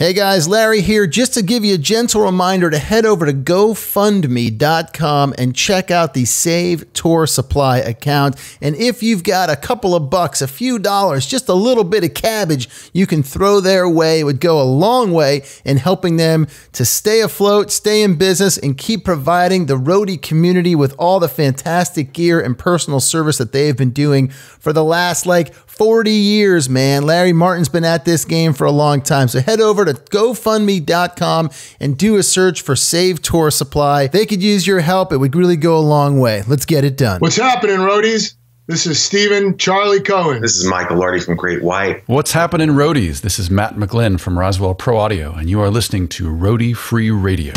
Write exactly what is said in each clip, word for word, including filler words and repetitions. Hey guys, Larry here, just to give you a gentle reminder to head over to go fund me dot com and check out the Save Tour Supply account. And if you've got a couple of bucks, a few dollars, just a little bit of cabbage you can throw their way, it would go a long way in helping them to stay afloat, stay in business, and keep providing the roadie community with all the fantastic gear and personal service that they have been doing for the last like forty years, man. Larry Martin's been at this game for a long time. So head over to go fund me dot com and do a search for Save Tour Supply. They could use your help. It would really go a long way. Let's get it done. What's happening, roadies? This is Stephen Charlie Cohen. This is Michael Lardy from Great White. What's happening, roadies? This is Matt McGlynn from Roswell Pro Audio, and you are listening to Roadie Free Radio.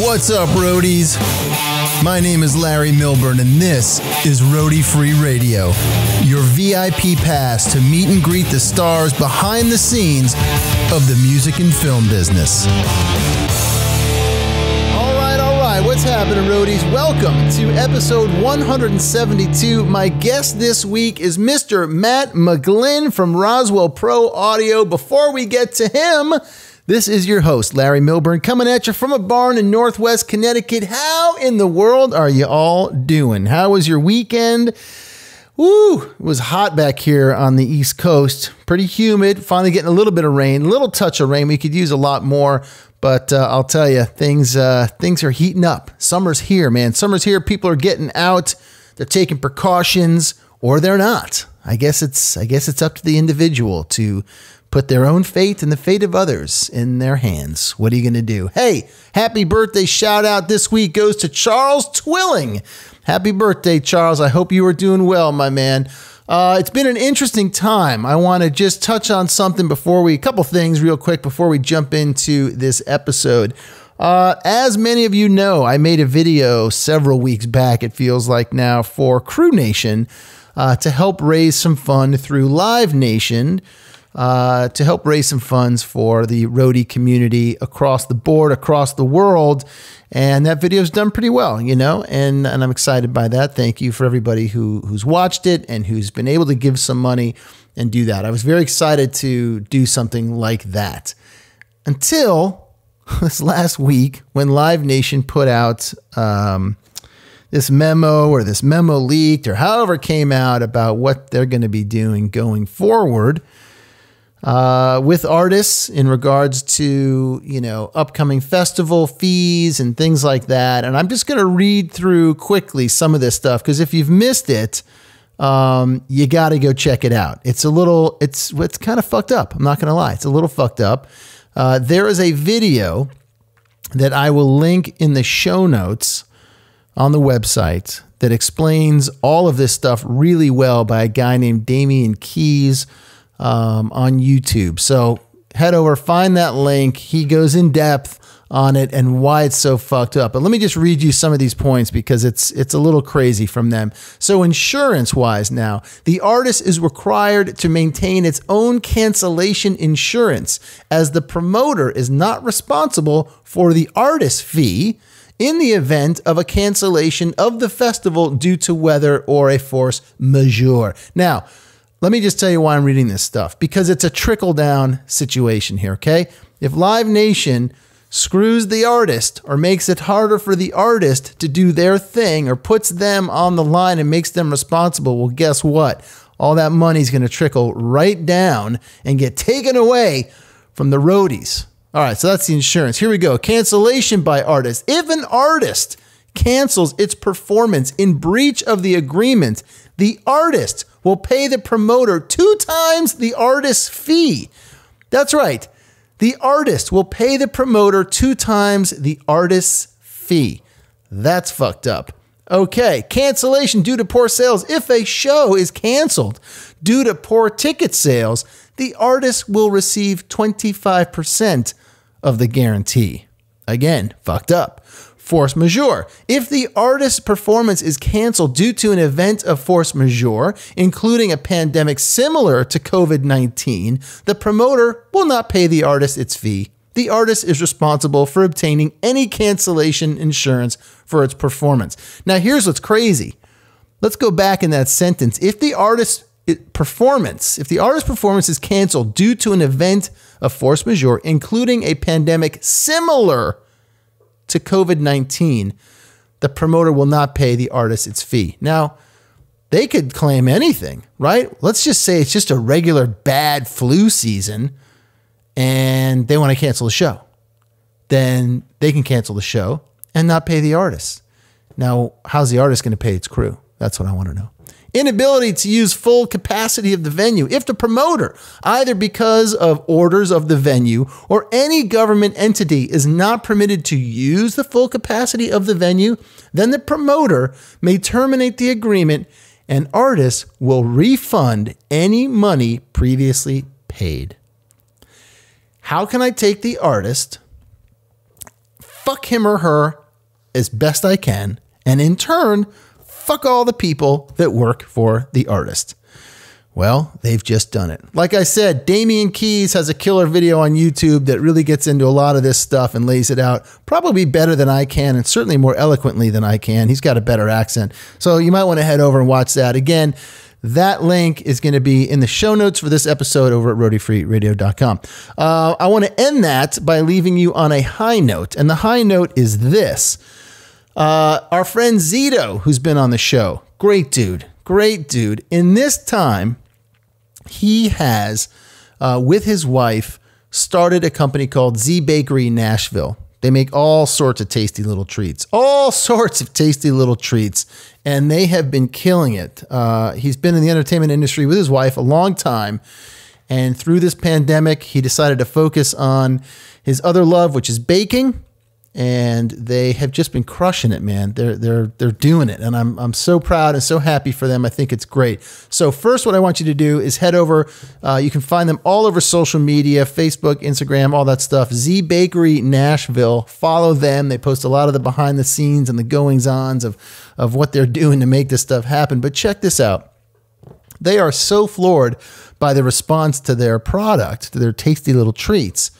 What's up, roadies? My name is Larry Milburn, and this is Roadie Free Radio, your V I P pass to meet and greet the stars behind the scenes of the music and film business. All right, all right, what's happening, roadies? Welcome to episode one seventy-two. My guest this week is Mister Matt McGlynn from Roswell Pro Audio. Before we get to him, this is your host, Larry Milburn, coming at you from a barn in Northwest Connecticut. How in the world are you all doing? How was your weekend? Woo, it was hot back here on the East Coast. Pretty humid, finally getting a little bit of rain, a little touch of rain. We could use a lot more, but uh, I'll tell you, things, uh, things are heating up. Summer's here, man. Summer's here. People are getting out. They're taking precautions, or they're not. I guess it's, I guess it's up to the individual to put their own fate and the fate of others in their hands. What are you going to do? Hey, happy birthday shout out this week goes to Charles Twilling. Happy birthday, Charles. I hope you are doing well, my man. Uh, it's been an interesting time. I want to just touch on something before we, a couple things real quick before we jump into this episode. Uh, as many of you know, I made a video several weeks back, it feels like now, for Crew Nation uh, to help raise some fund through Live Nation. Uh, to help raise some funds for the roadie community across the board, across the world. And that video's done pretty well, you know, and, and I'm excited by that. Thank you for everybody who, who's watched it and who's been able to give some money and do that. I was very excited to do something like that until this last week when Live Nation put out um, this memo or this memo leaked or however it came out about what they're going to be doing going forward Uh, with artists in regards to, you know, upcoming festival fees and things like that. And I'm just going to read through quickly some of this stuff, because if you've missed it, um, you got to go check it out. It's a little, it's, it's kind of fucked up. I'm not going to lie. It's a little fucked up. Uh, there is a video that I will link in the show notes on the website that explains all of this stuff really well by a guy named Damian Keyes, Um, on YouTube. So head over, find that link. He goes in depth on it and why it's so fucked up. But let me just read you some of these points, because it's it's a little crazy from them. So insurance-wise now, the artist is required to maintain its own cancellation insurance, as the promoter is not responsible for the artist fee in the event of a cancellation of the festival due to weather or a force majeure. Now, let me just tell you why I'm reading this stuff, because it's a trickle-down situation here, okay? If Live Nation screws the artist or makes it harder for the artist to do their thing or puts them on the line and makes them responsible, well, guess what? All that money's going to trickle right down and get taken away from the roadies. All right, so that's the insurance. Here we go. Cancellation by artist. If an artist cancels its performance in breach of the agreement, the artist will pay the promoter two times the artist's fee. That's right. The artist will pay the promoter two times the artist's fee. That's fucked up. Okay, cancellation due to poor sales. If a show is canceled due to poor ticket sales, the artist will receive twenty-five percent of the guarantee. Again, fucked up. Force majeure. If the artist's performance is canceled due to an event of force majeure, including a pandemic similar to COVID nineteen, the promoter will not pay the artist its fee. The artist is responsible for obtaining any cancellation insurance for its performance. Now, here's what's crazy. Let's go back in that sentence. If the artist's performance, if the artist's performance is canceled due to an event of force majeure, including a pandemic similar to COVID nineteen, the promoter will not pay the artist its fee. Now, they could claim anything, right? Let's just say it's just a regular bad flu season and they want to cancel the show. Then they can cancel the show and not pay the artist. Now, how's the artist going to pay its crew? That's what I want to know. Inability to use full capacity of the venue. If the promoter, either because of orders of the venue or any government entity, is not permitted to use the full capacity of the venue, then the promoter may terminate the agreement and artists will refund any money previously paid. How can I take the artist, fuck him or her as best I can, and in turn, fuck all the people that work for the artist? Well, they've just done it. Like I said, Damian Keyes has a killer video on YouTube that really gets into a lot of this stuff and lays it out probably better than I can, and certainly more eloquently than I can. He's got a better accent. So you might want to head over and watch that. Again, that link is going to be in the show notes for this episode over at roadie free radio dot com. Uh, I want to end that by leaving you on a high note. And the high note is this. Uh, our friend Zito, who's been on the show, great dude, great dude. In this time, he has, uh, with his wife, started a company called Z Bakery Nashville. They make all sorts of tasty little treats, all sorts of tasty little treats, and they have been killing it. Uh, he's been in the entertainment industry with his wife a long time, and through this pandemic, he decided to focus on his other love, which is baking. And they have just been crushing it, man. They're they're they're doing it, and I'm I'm so proud and so happy for them. I think it's great. So first, what I want you to do is head over. Uh, you can find them all over social media: Facebook, Instagram, all that stuff. Z Bakery Nashville. Follow them. They post a lot of the behind the scenes and the goings ons of of what they're doing to make this stuff happen. But check this out. They are so floored by the response to their product, to their tasty little treats,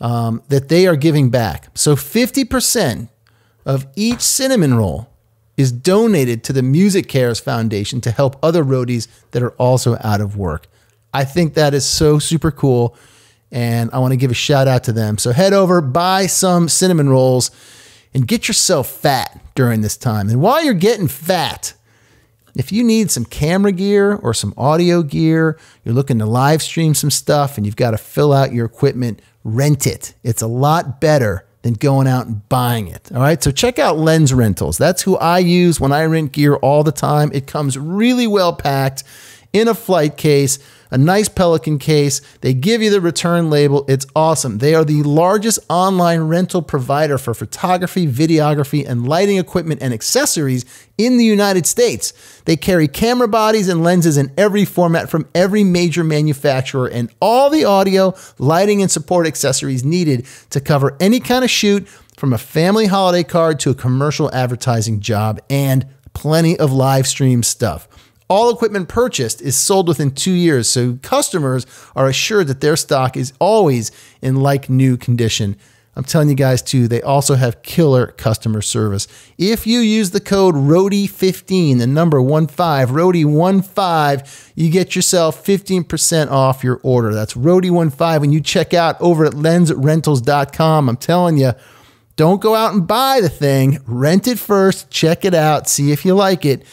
Um, that they are giving back. So fifty percent of each cinnamon roll is donated to the Music Cares Foundation to help other roadies that are also out of work. I think that is so super cool, and I want to give a shout out to them. So head over, buy some cinnamon rolls, and get yourself fat during this time. And while you're getting fat, if you need some camera gear or some audio gear, you're looking to live stream some stuff, and you've got to fill out your equipment, rent it. It's a lot better than going out and buying it. All right. So check out Lens Rentals. That's who I use when I rent gear all the time. It comes really well packed in a flight case, a nice Pelican case. They give you the return label. It's awesome. They are the largest online rental provider for photography, videography, and lighting equipment and accessories in the United States. They carry camera bodies and lenses in every format from every major manufacturer, and all the audio, lighting, and support accessories needed to cover any kind of shoot, from a family holiday card to a commercial advertising job, and plenty of live stream stuff. All equipment purchased is sold within two years, so customers are assured that their stock is always in like new condition. I'm telling you guys, too, they also have killer customer service. If you use the code roadie fifteen, the number one five, roadie fifteen, you get yourself fifteen percent off your order. That's roadie fifteen when you check out over at lens rentals dot com. I'm telling you, don't go out and buy the thing. Rent it first, check it out, see if you like it.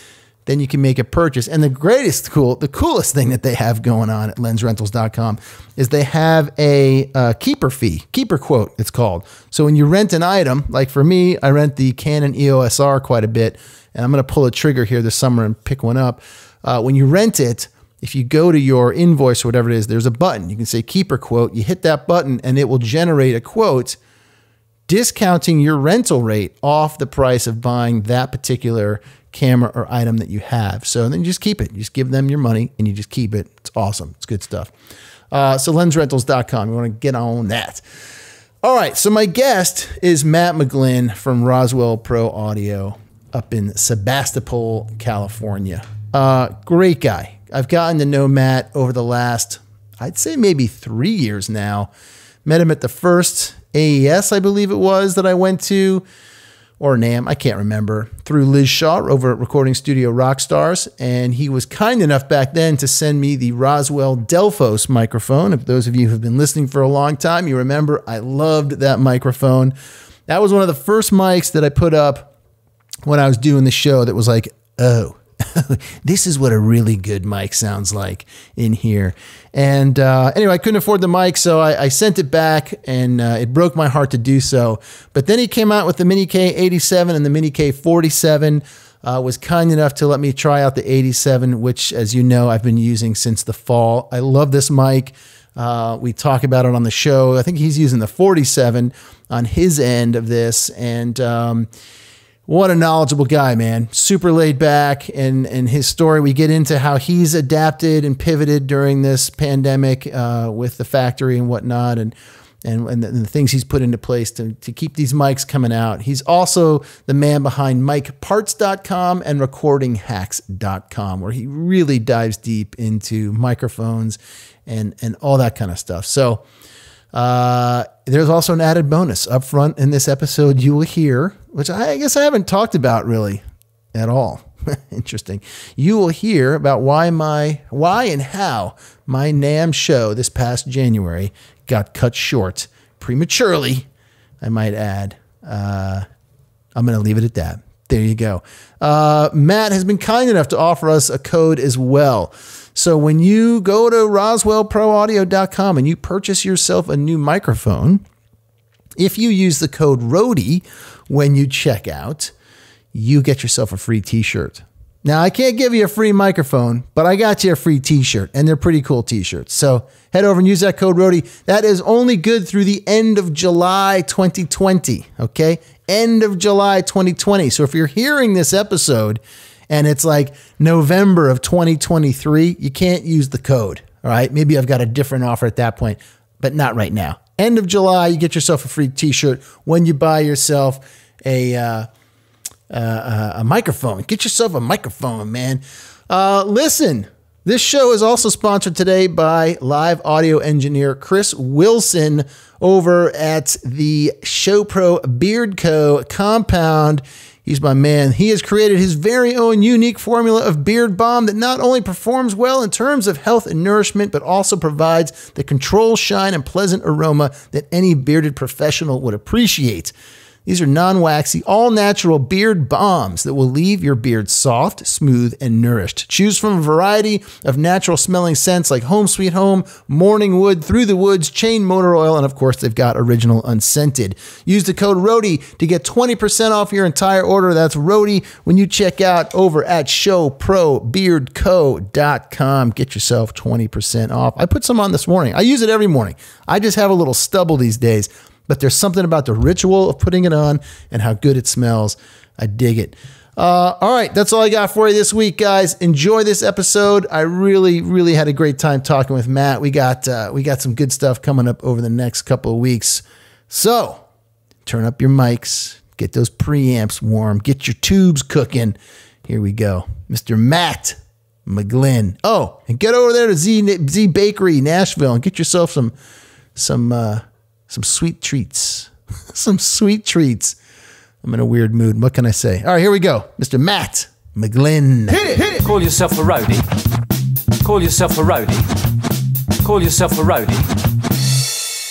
Then you can make a purchase. And the greatest, cool, the coolest thing that they have going on at lens rentals dot com is they have a uh, keeper fee, keeper quote, it's called. So when you rent an item, like for me, I rent the Canon E O S R quite a bit, and I'm going to pull a trigger here this summer and pick one up. Uh, when you rent it, if you go to your invoice or whatever it is, there's a button. You can say keeper quote. You hit that button, and it will generate a quote discounting your rental rate off the price of buying that particular camera or item that you have. So then you just keep it. You just give them your money and you just keep it. It's awesome. It's good stuff. Uh, so lens rentals dot com. You want to get on that. All right. So my guest is Matt McGlynn from Roswell Pro Audio up in Sebastopol, California. Uh, great guy. I've gotten to know Matt over the last, I'd say maybe three years now. Met him at the first A E S, I believe it was, that I went to. or NAMM, I can't remember, through Liz Shaw over at Recording Studio Rockstars. And he was kind enough back then to send me the Roswell Delphos microphone. If those of you who have been listening for a long time, you remember I loved that microphone. That was one of the first mics that I put up when I was doing the show that was like, oh, this is what a really good mic sounds like in here. And uh, anyway, I couldn't afford the mic, so I, I sent it back, and uh, it broke my heart to do so. But then he came out with the Mini K eighty-seven and the Mini K forty-seven, uh, was kind enough to let me try out the eighty-seven, which, as you know, I've been using since the fall. I love this mic. Uh, we talk about it on the show. I think he's using the forty-seven on his end of this, and um, what a knowledgeable guy, man. Super laid back, and, and his story. We get into how he's adapted and pivoted during this pandemic uh, with the factory and whatnot, and and, and, the, and the things he's put into place to, to keep these mics coming out. He's also the man behind mic parts dot com and recording hacks dot com, where he really dives deep into microphones and, and all that kind of stuff. So uh, there's also an added bonus up front in this episode you will hear, which I guess I haven't talked about really at all. Interesting. You will hear about why my, why and how my NAMM show this past January got cut short prematurely, I might add. Uh, I'm going to leave it at that. There you go. Uh, Matt has been kind enough to offer us a code as well. So when you go to roswell pro audio dot com and you purchase yourself a new microphone, if you use the code RODIE when you check out, you get yourself a free t-shirt. Now, I can't give you a free microphone, but I got you a free t-shirt, and they're pretty cool t-shirts. So head over and use that code RODIE. That is only good through the end of July twenty twenty, okay? End of July twenty twenty. So if you're hearing this episode and it's like November of twenty twenty-three, you can't use the code, all right? Maybe I've got a different offer at that point, but not right now. End of July, you get yourself a free t-shirt when you buy yourself a uh, uh, a microphone. Get yourself a microphone, man. Uh, listen, this show is also sponsored today by live audio engineer Chris Wilson over at the ShowPro Beard Co. compound. He's my man. He has created his very own unique formula of beard balm that not only performs well in terms of health and nourishment, but also provides the control, shine, and pleasant aroma that any bearded professional would appreciate. These are non-waxy, all-natural beard balms that will leave your beard soft, smooth, and nourished. Choose from a variety of natural-smelling scents like Home Sweet Home, Morning Wood, Through the Woods, Chain Motor Oil, and of course, they've got Original Unscented. Use the code RODIE to get twenty percent off your entire order. That's RODIE when you check out over at show pro beard co dot com. Get yourself twenty percent off. I put some on this morning. I use it every morning. I just have a little stubble these days, but there's something about the ritual of putting it on and how good it smells. I dig it. Uh, all right, that's all I got for you this week, guys. Enjoy this episode. I really, really had a great time talking with Matt. We got uh, we got some good stuff coming up over the next couple of weeks. So turn up your mics, get those preamps warm, get your tubes cooking. Here we go, Mister Matt McGlynn. Oh, and get over there to Z Z Bakery Nashville and get yourself some some. Uh, Some sweet treats. Some sweet treats. I'm in a weird mood. What can I say? All right, here we go. Mister Matt McGlynn. Hit it, hit it. Call yourself a roadie. Call yourself a roadie. Call yourself a roadie.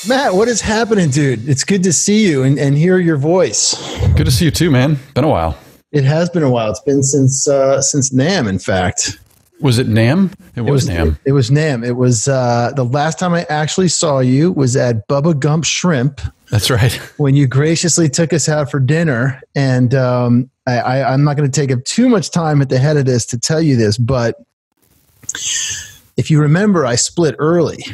Matt, what is happening, dude? It's good to see you and, and hear your voice. Good to see you too, man. Been a while. It has been a while. It's been since uh, since NAMM, in fact. Was it NAMM? It was NAMM. It was NAMM. It was uh, the last time I actually saw you was at Bubba Gump Shrimp. That's right. When you graciously took us out for dinner. And um, I, I, I'm not going to take up too much time at the head of this to tell you this, but if you remember, I split early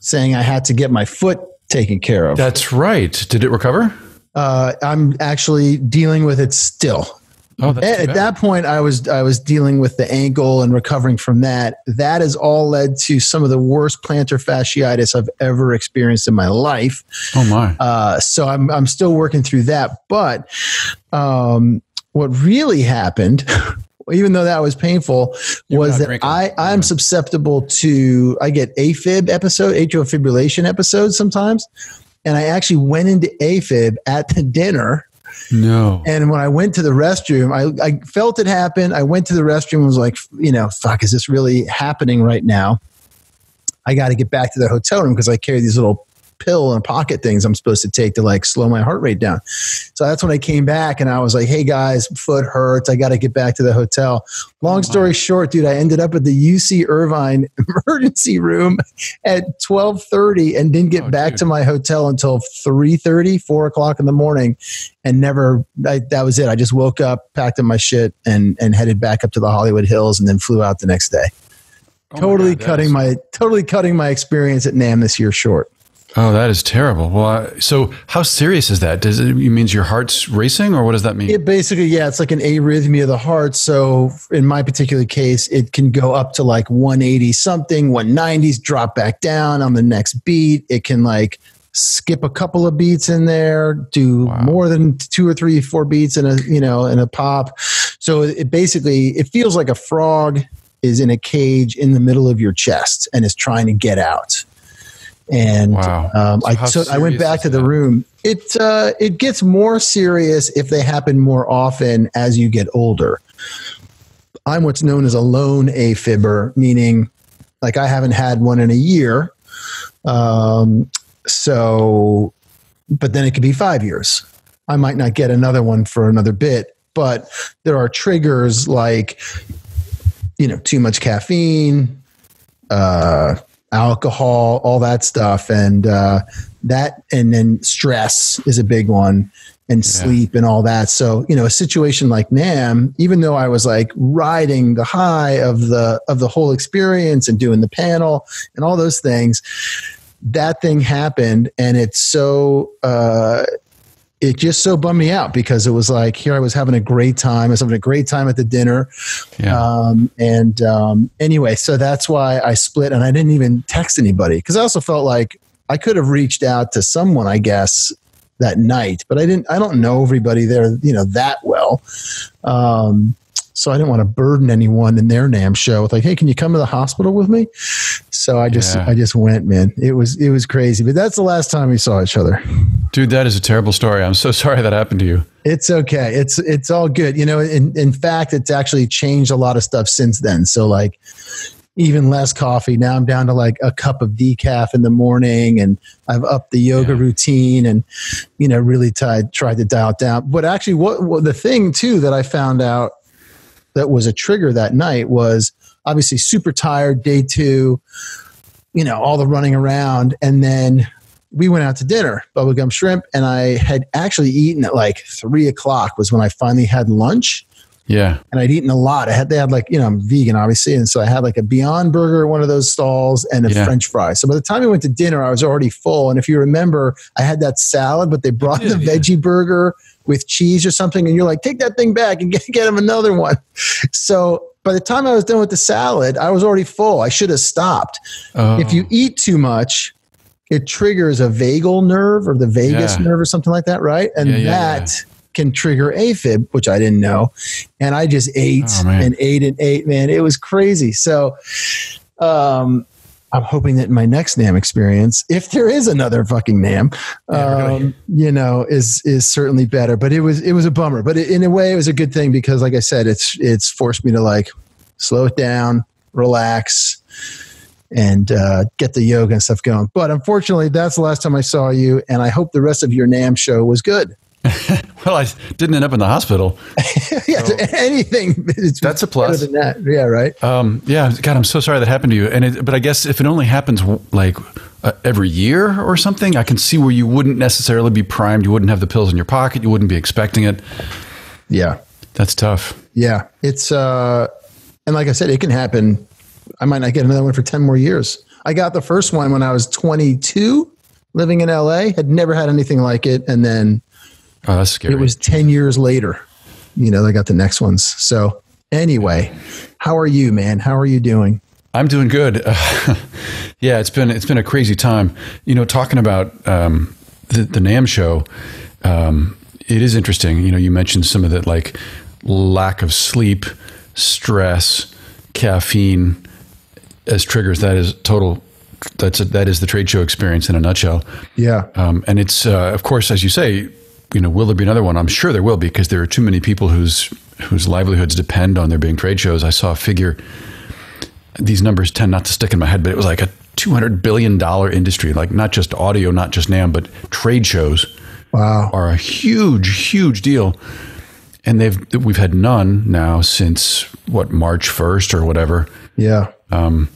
saying I had to get my foot taken care of. That's right. Did it recover? Uh, I'm actually dealing with it still. Oh, at that point, I was I was dealing with the ankle and recovering from that. That has all led to some of the worst plantar fasciitis I've ever experienced in my life. Oh my! Uh, so I'm I'm still working through that. But um, what really happened, even though that was painful, You're was that drinking. I I'm yeah. susceptible to I get AFib episode, atrial fibrillation episodes sometimes, and I actually went into AFib at the dinner. No. And when I went to the restroom, I, I felt it happen. I went to the restroom and was like, you know, fuck, is this really happening right now? I got to get back to the hotel room because I carry these little pill and pocket things I'm supposed to take to like slow my heart rate down. So that's when I came back and I was like, hey guys, foot hurts. I got to get back to the hotel. Long oh story short, dude, I ended up at the U C Irvine emergency room at twelve thirty and didn't get oh, back dude. to my hotel until three thirty, four o'clock in the morning. And never, I, that was it. I just woke up, packed up my shit and, and headed back up to the Hollywood Hills and then flew out the next day. Oh totally my God, cutting is- my, totally cutting my experience at NAMM this year short. Oh, that is terrible. Well, I, so how serious is that? Does it, it means your heart's racing, or what does that mean? It basically, yeah, it's like an arrhythmia of the heart. So in my particular case, it can go up to like one eighty something, one nineties, drop back down on the next beat. It can like skip a couple of beats in there, do wow. more than two or three, four beats in a, you know, in a pop. So it basically, it feels like a frog is in a cage in the middle of your chest and is trying to get out. And wow. um, so I took, I went back to the room. It uh, it gets more serious if they happen more often as you get older. I'm what's known as a lone AFibber, meaning like I haven't had one in a year. Um, so, but then it could be five years. I might not get another one for another bit, but there are triggers like, you know, too much caffeine, uh, alcohol, all that stuff. And, uh, that, and then stress is a big one and sleep yeah. and all that. So, you know, a situation like NAMM, even though I was like riding the high of the, of the whole experience and doing the panel and all those things, that thing happened. And it's so, uh, it just so bummed me out because it was like, here I was having a great time. I was having a great time at the dinner. Yeah. Um, and um, anyway, so that's why I split and I didn't even text anybody. Cause I also felt like I could have reached out to someone, I guess, that night, but I didn't, I don't know everybody there, you know, that well. Um, so I didn't want to burden anyone in their NAMM show with like, hey, can you come to the hospital with me? So I just, yeah. I just went, man, it was, it was crazy, but that's the last time we saw each other. Dude, that is a terrible story. I'm so sorry that happened to you. It's okay. It's, it's all good. You know, in, in fact, it's actually changed a lot of stuff since then. So like even less coffee. Now I'm down to like a cup of decaf in the morning and I've upped the yoga yeah. routine and, you know, really tried, tried to dial it down. But actually what, what the thing too, that I found out that was a trigger that night was obviously super tired day two, you know, all the running around. And then we went out to dinner, bubblegum shrimp, and I had actually eaten at like three o'clock was when I finally had lunch. Yeah. And I'd eaten a lot. I had, they had like, you know, I'm vegan obviously. And so I had like a Beyond Burger, one of those stalls and a yeah. French fry. So by the time we went to dinner, I was already full. And if you remember, I had that salad, but they brought yeah, the yeah. veggie burger with cheese or something. And you're like, take that thing back and get, get him another one. So by the time I was done with the salad, I was already full. I should have stopped. Oh. If you eat too much, it triggers a vagal nerve or the vagus yeah. nerve or something like that, right? And yeah, yeah, that yeah. can trigger AFib, which I didn't know. And I just ate oh, and ate and ate, man. It was crazy. So um, I'm hoping that in my next NAMM experience, if there is another fucking NAMM, um, you know, is is certainly better. But it was it was a bummer. But it, in a way, it was a good thing because, like I said, it's it's forced me to like slow it down, relax, and uh, get the yoga and stuff going. But unfortunately, that's the last time I saw you, and I hope the rest of your NAMM show was good. Well, I didn't end up in the hospital. yeah, so anything. It's that's a plus. Than that. Yeah, right? Um, yeah, God, I'm so sorry that happened to you. And it, But I guess if it only happens like uh, every year or something, I can see where you wouldn't necessarily be primed. You wouldn't have the pills in your pocket. You wouldn't be expecting it. Yeah. That's tough. Yeah. It's uh, and like I said, it can happen. I might not get another one for ten more years. I got the first one when I was twenty-two, living in L A, had never had anything like it. And then oh, that's scary. It was ten years later, you know, they got the next ones. So anyway, how are you, man? How are you doing? I'm doing good. Uh, yeah, it's been, it's been a crazy time, you know, talking about um, the, the NAMM show. Um, it is interesting. You know, you mentioned some of that, like lack of sleep, stress, caffeine, as triggers. That is total. That's a, that is the trade show experience in a nutshell. Yeah. Um, and it's, uh, of course, as you say, you know, will there be another one? I'm sure there will be, because there are too many people whose whose livelihoods depend on there being trade shows. I saw a figure, these numbers tend not to stick in my head, but it was like a two hundred billion dollar industry, like not just audio, not just NAMM, but trade shows. Wow. Are a huge, huge deal. And they've we've had none now since, what, March first or whatever. Yeah. Um,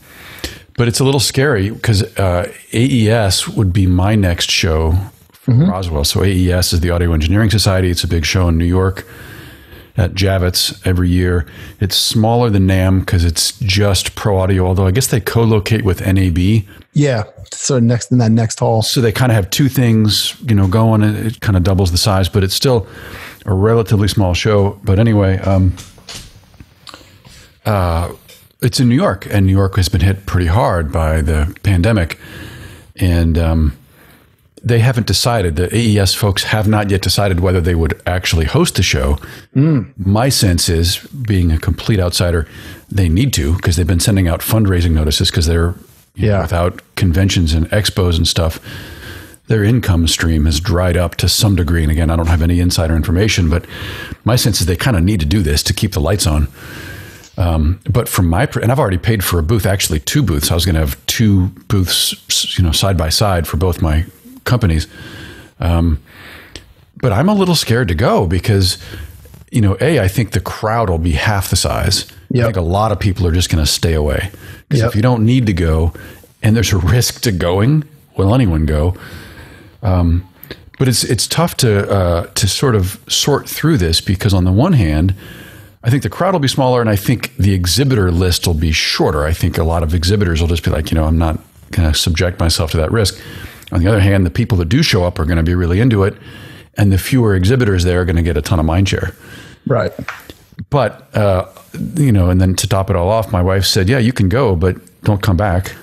but it's a little scary, because uh, A E S would be my next show from mm-hmm. Roswell. So A E S is the Audio Engineering Society. It's a big show in New York at Javits every year. It's smaller than NAMM because it's just pro audio, although I guess they co-locate with N A B. Yeah, so next in that next hall. So they kind of have two things, you know, going. It kind of doubles the size, but it's still a relatively small show. But anyway, um, uh, it's in New York, and New York has been hit pretty hard by the pandemic. And um, they haven't decided, the A E S folks have not yet decided whether they would actually host the show. Mm. My sense is, being a complete outsider, they need to, because they've been sending out fundraising notices, because they're, yeah, know, without conventions and expos and stuff, their income stream has dried up to some degree. And again, I don't have any insider information, but my sense is they kind of need to do this to keep the lights on. Um, but from my, and I've already paid for a booth, actually two booths. I was going to have two booths, you know, side by side for both my companies. Um, but I'm a little scared to go, because, you know, A, I think the crowd will be half the size. Yep. I think a lot of people are just going to stay away. Because yep. if you don't need to go, and there's a risk to going, will anyone go? Um, but it's it's tough to uh, to sort of sort through this, because on the one hand, I think the crowd will be smaller, and I think the exhibitor list will be shorter. I think a lot of exhibitors will just be like, you know, I'm not going to subject myself to that risk. On the other hand, the people that do show up are going to be really into it, and the fewer exhibitors there are going to get a ton of mind share. Right. But, uh, you know, and then to top it all off, my wife said, yeah, you can go, but don't come back.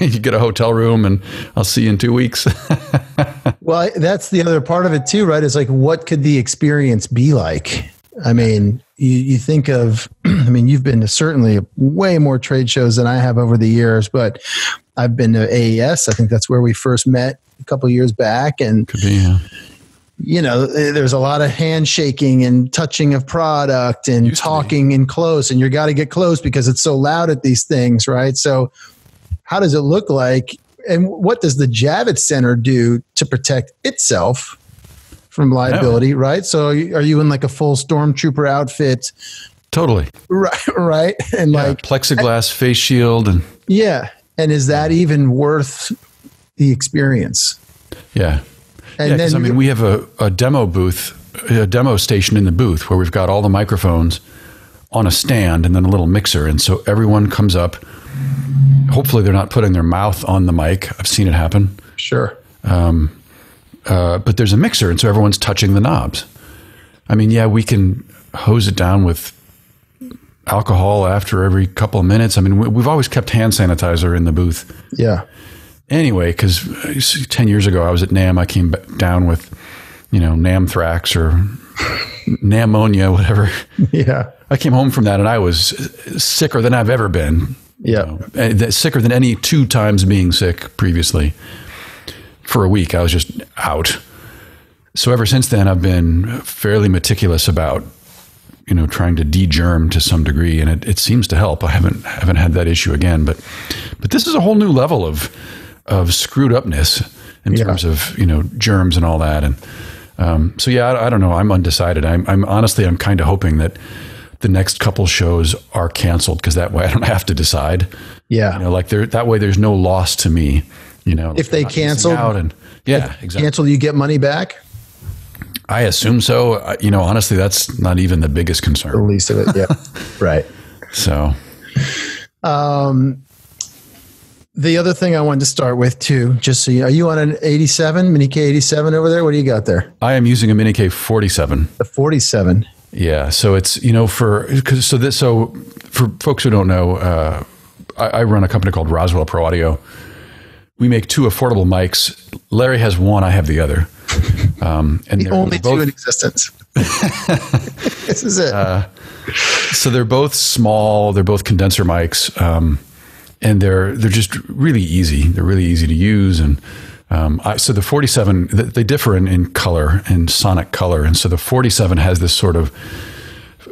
You get a hotel room, and I'll see you in two weeks. Well, that's the other part of it too, right? It's like, what could the experience be like? I mean, you, you think of, I mean, you've been to certainly way more trade shows than I have over the years, but I've been to A E S. I think that's where we first met a couple of years back. And, could be, yeah. you know, there's a lot of handshaking and touching of product and Used talking in close, and you got to get close because it's so loud at these things, right? So how does it look like, and what does the Javits Center do to protect itself from liability, yeah. right? So are you in like a full stormtrooper outfit? Totally. Right. Right. And yeah, like plexiglass and, face shield. And yeah. And is that even worth the experience? Yeah. And yeah, then, I mean, we have a, a demo booth, a demo station in the booth where we've got all the microphones on a stand and then a little mixer. And so everyone comes up. Hopefully they're not putting their mouth on the mic. I've seen it happen. Sure. Um, uh, but there's a mixer, and so everyone's touching the knobs. I mean, yeah, we can hose it down with alcohol after every couple of minutes. I mean, we've always kept hand sanitizer in the booth. Yeah. Anyway, because ten years ago I was at NAMM, I came down with, you know, NAMMthrax or pneumonia, whatever. Yeah. I came home from that and I was sicker than I've ever been. Yeah. You know, sicker than any two times being sick previously. For a week, I was just out. So ever since then, I've been fairly meticulous about, you know, trying to de-germ to some degree, and it, it seems to help. I haven't haven't had that issue again, but but this is a whole new level of of screwed upness in yeah. terms of, you know, germs and all that. And um, so yeah, I, I don't know. I'm undecided. I'm, I'm honestly, I'm kind of hoping that the next couple shows are canceled, because that way I don't have to decide. Yeah, you know, like there that way there's no loss to me. You know, if they cancel out, and yeah, exactly. Cancel, you get money back. I assume so. I, you know, honestly, that's not even the biggest concern. The least of it, yeah, right. So, um, the other thing I wanted to start with too, just so you know, are you on an eighty-seven Mini K eighty-seven over there? What do you got there? I am using a Mini K forty-seven. The forty-seven. Yeah. So it's, you know, for because so this so for folks who don't know, uh, I, I run a company called Roswell Pro Audio. We make two affordable mics. Larry has one, I have the other. Um, and the only both, two in existence. This is it. Uh, so they're both small. They're both condenser mics, um, and they're they're just really easy. They're really easy to use, and Um, I, so the forty-seven, they differ in, in color and sonic color. And so the forty-seven has this sort of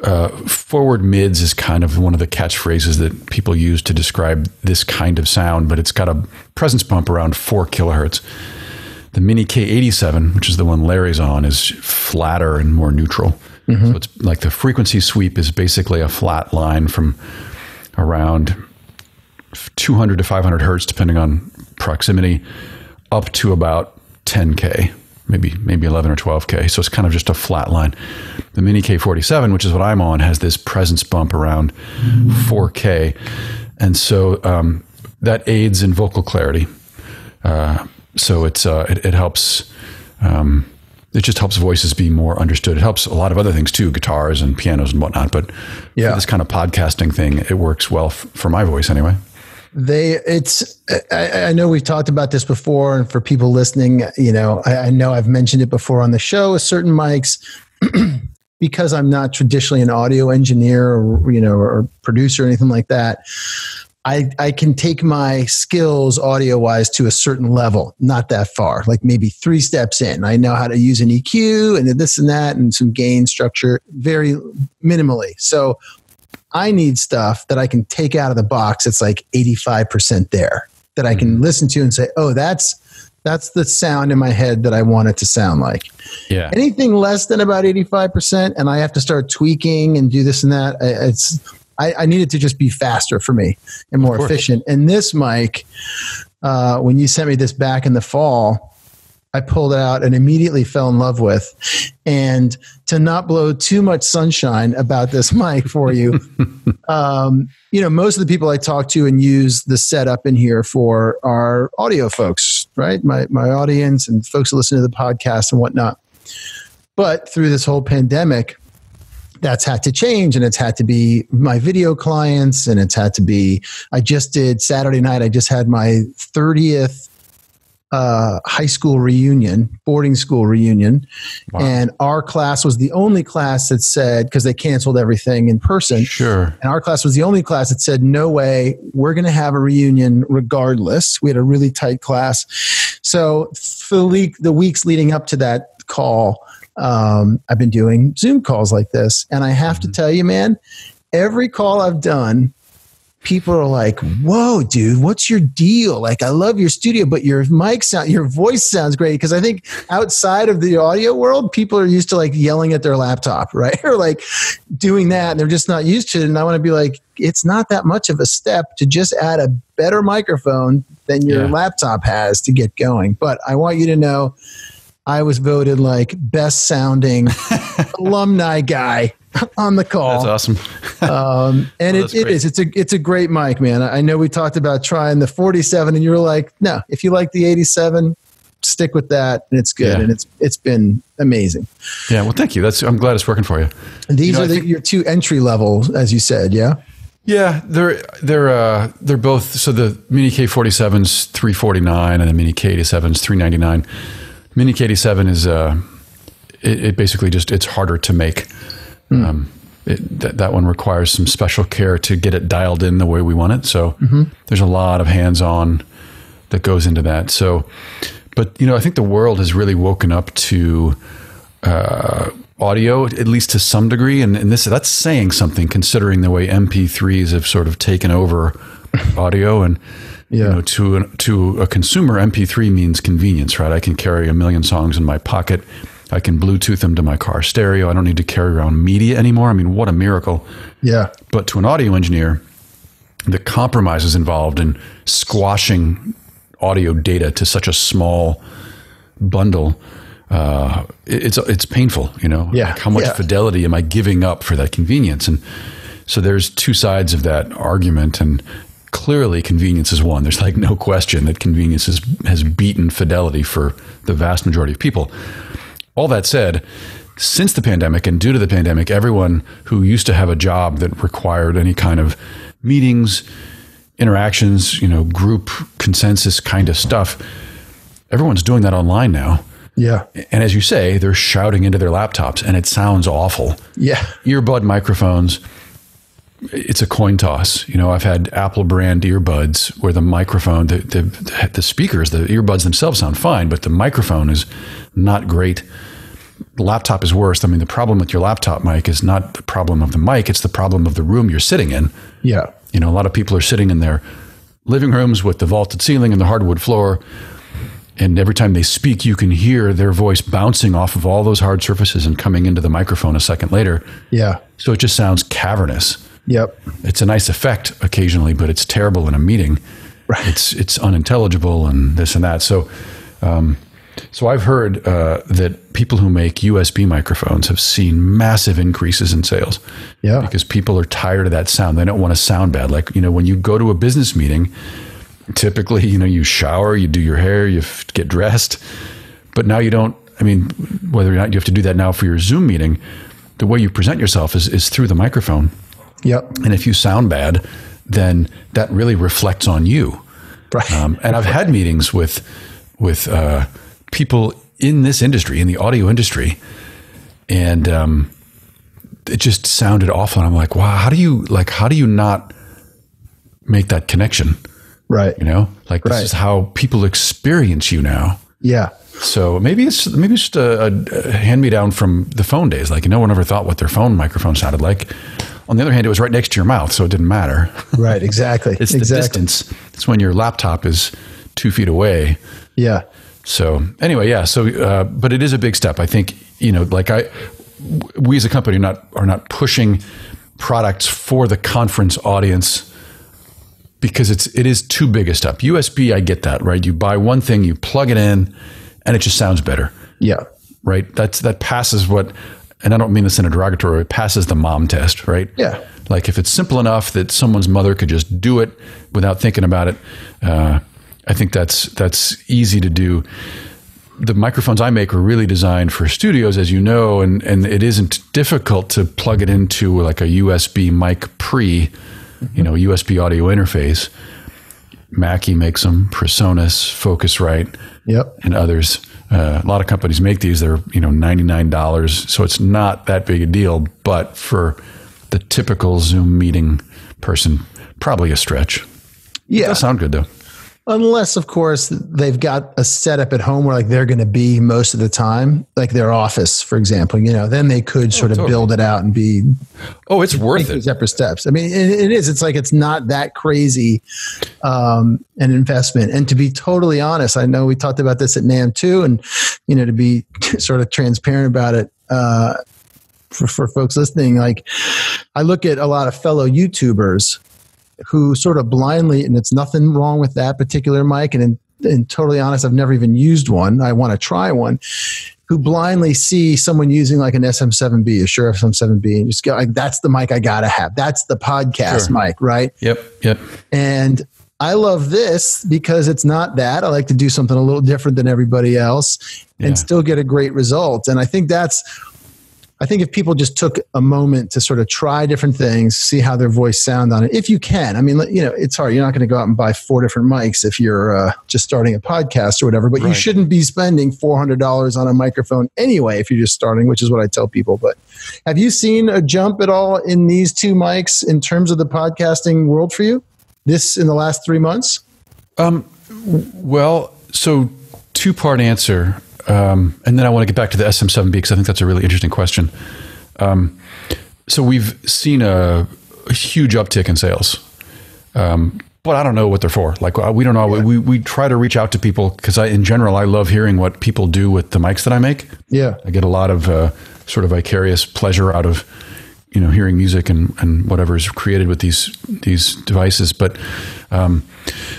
uh, forward mids is kind of one of the catchphrases that people use to describe this kind of sound, but it's got a presence bump around four kilohertz. The Mini K eighty-seven, which is the one Larry's on, is flatter and more neutral. Mm-hmm. So it's like the frequency sweep is basically a flat line from around two hundred to five hundred hertz, depending on proximity, up to about ten K, maybe maybe eleven or twelve K. So it's kind of just a flat line. The Mini K forty-seven, which is what I'm on, has this presence bump around mm-hmm. four K. And so um, that aids in vocal clarity. Uh, so it's uh, it, it helps... Um, It just helps voices be more understood. It helps a lot of other things too, guitars and pianos and whatnot. But yeah, for this kind of podcasting thing, it works well f for my voice anyway. They, it's, I, I know we've talked about this before, and for people listening, you know, I, I know I've mentioned it before on the show with certain mics, because I'm not traditionally an audio engineer or, you know, or producer or anything like that. I, I can take my skills audio-wise to a certain level, not that far, like maybe three steps in. I know how to use an E Q and this and that and some gain structure very minimally. So I need stuff that I can take out of the box. It's like eighty-five percent there that I can listen to and say, oh, that's that's the sound in my head that I want it to sound like. Yeah. Anything less than about eighty-five percent, and I have to start tweaking and do this and that. It's... I, I needed to just be faster for me and more efficient. And this mic, uh, when you sent me this back in the fall, I pulled it out and immediately fell in love with. And to not blow too much sunshine about this mic for you, um, you know, most of the people I talk to and use the setup in here for are audio folks, right? My, my audience and folks who listen to the podcast and whatnot. But through this whole pandemic, that's had to change, and it's had to be my video clients, and it's had to be, I just did Saturday night, I just had my thirtieth uh, high school reunion, boarding school reunion. Wow. And our class was the only class that said, because they canceled everything in person. Sure. And our class was the only class that said, no way, we're going to have a reunion regardless. We had a really tight class. So for the week, the weeks leading up to that call, Um, I've been doing Zoom calls like this, and I have mm-hmm. to tell you, man, every call I've done, people are like, whoa, dude, what's your deal? Like, I love your studio, but your mic sound, your voice sounds great. Cause I think outside of the audio world, people are used to like yelling at their laptop, right? Or like doing that, and they're just not used to it. And I want to be like, it's not that much of a step to just add a better microphone than your yeah. laptop has to get going. But I want you to know, I was voted like best sounding alumni guy on the call. That's awesome. um, and well, it, it is, it's a, it's a great mic, man. I know we talked about trying the forty-seven, and you were like, no, if you like the eighty-seven, stick with that, and it's good. Yeah. And it's, it's been amazing. Yeah. Well, thank you. That's, I'm glad it's working for you. And these you know, are the, your two entry level, as you said. Yeah. Yeah, they're they're uh, they're both. So the Mini K forty-seven's three forty-nine, and the Mini K eighty-seven's three ninety-nine. Mini K eighty-seven is uh, it, it basically just it's harder to make. Mm. Um, it, that that one requires some special care to get it dialed in the way we want it. So mm-hmm. there's a lot of hands-on that goes into that. So, but you know, I think the world has really woken up to uh, audio, at least to some degree, and, and this that's saying something considering the way M P threes have sort of taken over audio and. Yeah. You know, to an, to a consumer, M P three means convenience, right? I can carry a million songs in my pocket. I can Bluetooth them to my car stereo. I don't need to carry around media anymore. I mean, what a miracle. Yeah. But to an audio engineer, the compromise is involved in squashing audio data to such a small bundle. Uh, it's it's painful, you know? Yeah. Like how much yeah. fidelity am I giving up for that convenience? And so there's two sides of that argument, and clearly, convenience is one. There's like no question that convenience is, has beaten fidelity for the vast majority of people. All that said, since the pandemic and due to the pandemic, everyone who used to have a job that required any kind of meetings, interactions, you know, group consensus kind of stuff, everyone's doing that online now. Yeah. And as you say, they're shouting into their laptops, and it sounds awful. Yeah. Earbud microphones. it's a coin toss. You know, I've had Apple brand earbuds where the microphone, the, the, the speakers, the earbuds themselves sound fine, but the microphone is not great. Laptop is worse. I mean, the problem with your laptop mic is not the problem of the mic. It's the problem of the room you're sitting in. Yeah. You know, a lot of people are sitting in their living rooms with the vaulted ceiling and the hardwood floor. And every time they speak, you can hear their voice bouncing off of all those hard surfaces and coming into the microphone a second later. Yeah. So it just sounds cavernous. Yep. It's a nice effect occasionally, but it's terrible in a meeting. Right. It's, it's unintelligible and this and that. So, um, so I've heard uh, that people who make U S B microphones have seen massive increases in sales. Yeah. Because people are tired of that sound. They don't want to sound bad. Like, you know, when you go to a business meeting, typically, you know, you shower, you do your hair, you f get dressed, but now you don't. I mean, whether or not you have to do that now for your Zoom meeting, the way you present yourself is, is through the microphone. Yep. And if you sound bad, then that really reflects on you. Right. Um, and I've had meetings with, with, uh, people in this industry, in the audio industry, and um, it just sounded awful. And I'm like, wow, how do you like, how do you not make that connection? Right. You know, like this right. is how people experience you now. Yeah. So maybe it's, maybe it's just a, a hand me down from the phone days. Like no one ever thought what their phone microphone sounded like. On the other hand, it was right next to your mouth, so it didn't matter. Right. Exactly. It's exactly. the distance. It's when your laptop is two feet away. Yeah. So anyway, yeah. So, uh, but it is a big step. I think, you know, like I, we as a company are not, are not pushing products for the conference audience because it's, it is too big a step. U S B, I get that, right? You buy one thing, you plug it in and it just sounds better. Yeah. Right. That's, that passes what, and I don't mean this in a derogatory way, it passes the mom test, right? Yeah. Like if it's simple enough that someone's mother could just do it without thinking about it, uh, I think that's, that's easy to do. The microphones I make are really designed for studios, as you know, and, and it isn't difficult to plug it into like a U S B mic pre, you know, U S B audio interface. Mackie makes them, Presonus, Focusrite, yep. and others. Uh, a lot of companies make these. They're, you know, ninety-nine dollars. So it's not that big a deal, but for the typical Zoom meeting person, probably a stretch. Yeah. It does sound good though. Unless, of course, they've got a setup at home where like they're going to be most of the time, like their office, for example, you know, then they could oh, sort of totally. build it out and be. Oh, it's worth it. Separate steps. I mean, it, it is. It's like it's not that crazy um, an investment. And to be totally honest, I know we talked about this at NAMM too, and, you know, to be sort of transparent about it uh, for, for folks listening, like I look at a lot of fellow YouTubers who sort of blindly, and it's nothing wrong with that particular mic, and, in, and totally honest, I've never even used one. I want to try one. Who blindly see someone using like an S M seven B, a Shure S M seven B, and just go like, "That's the mic I gotta have. That's the podcast sure. mic, right?" Yep, yep. And I love this because it's not that. I like to do something a little different than everybody else, yeah. and still get a great result. And I think that's. I think if people just took a moment to sort of try different things, see how their voice sound on it, if you can. I mean, you know, it's hard. You're not going to go out and buy four different mics if you're uh, just starting a podcast or whatever, but right. you shouldn't be spending four hundred dollars on a microphone anyway if you're just starting, which is what I tell people. But have you seen a jump at all in these two mics in terms of the podcasting world for you this in the last three months? Um, well, so two-part answer. Um, and then I want to get back to the S M seven B because I think that's a really interesting question. Um, so we've seen a, a huge uptick in sales, um, but I don't know what they're for. Like we don't know. Yeah. We, we try to reach out to people because I, in general, I love hearing what people do with the mics that I make. Yeah. I get a lot of uh, sort of vicarious pleasure out of, you know, hearing music and, and whatever is created with these, these devices. But, um,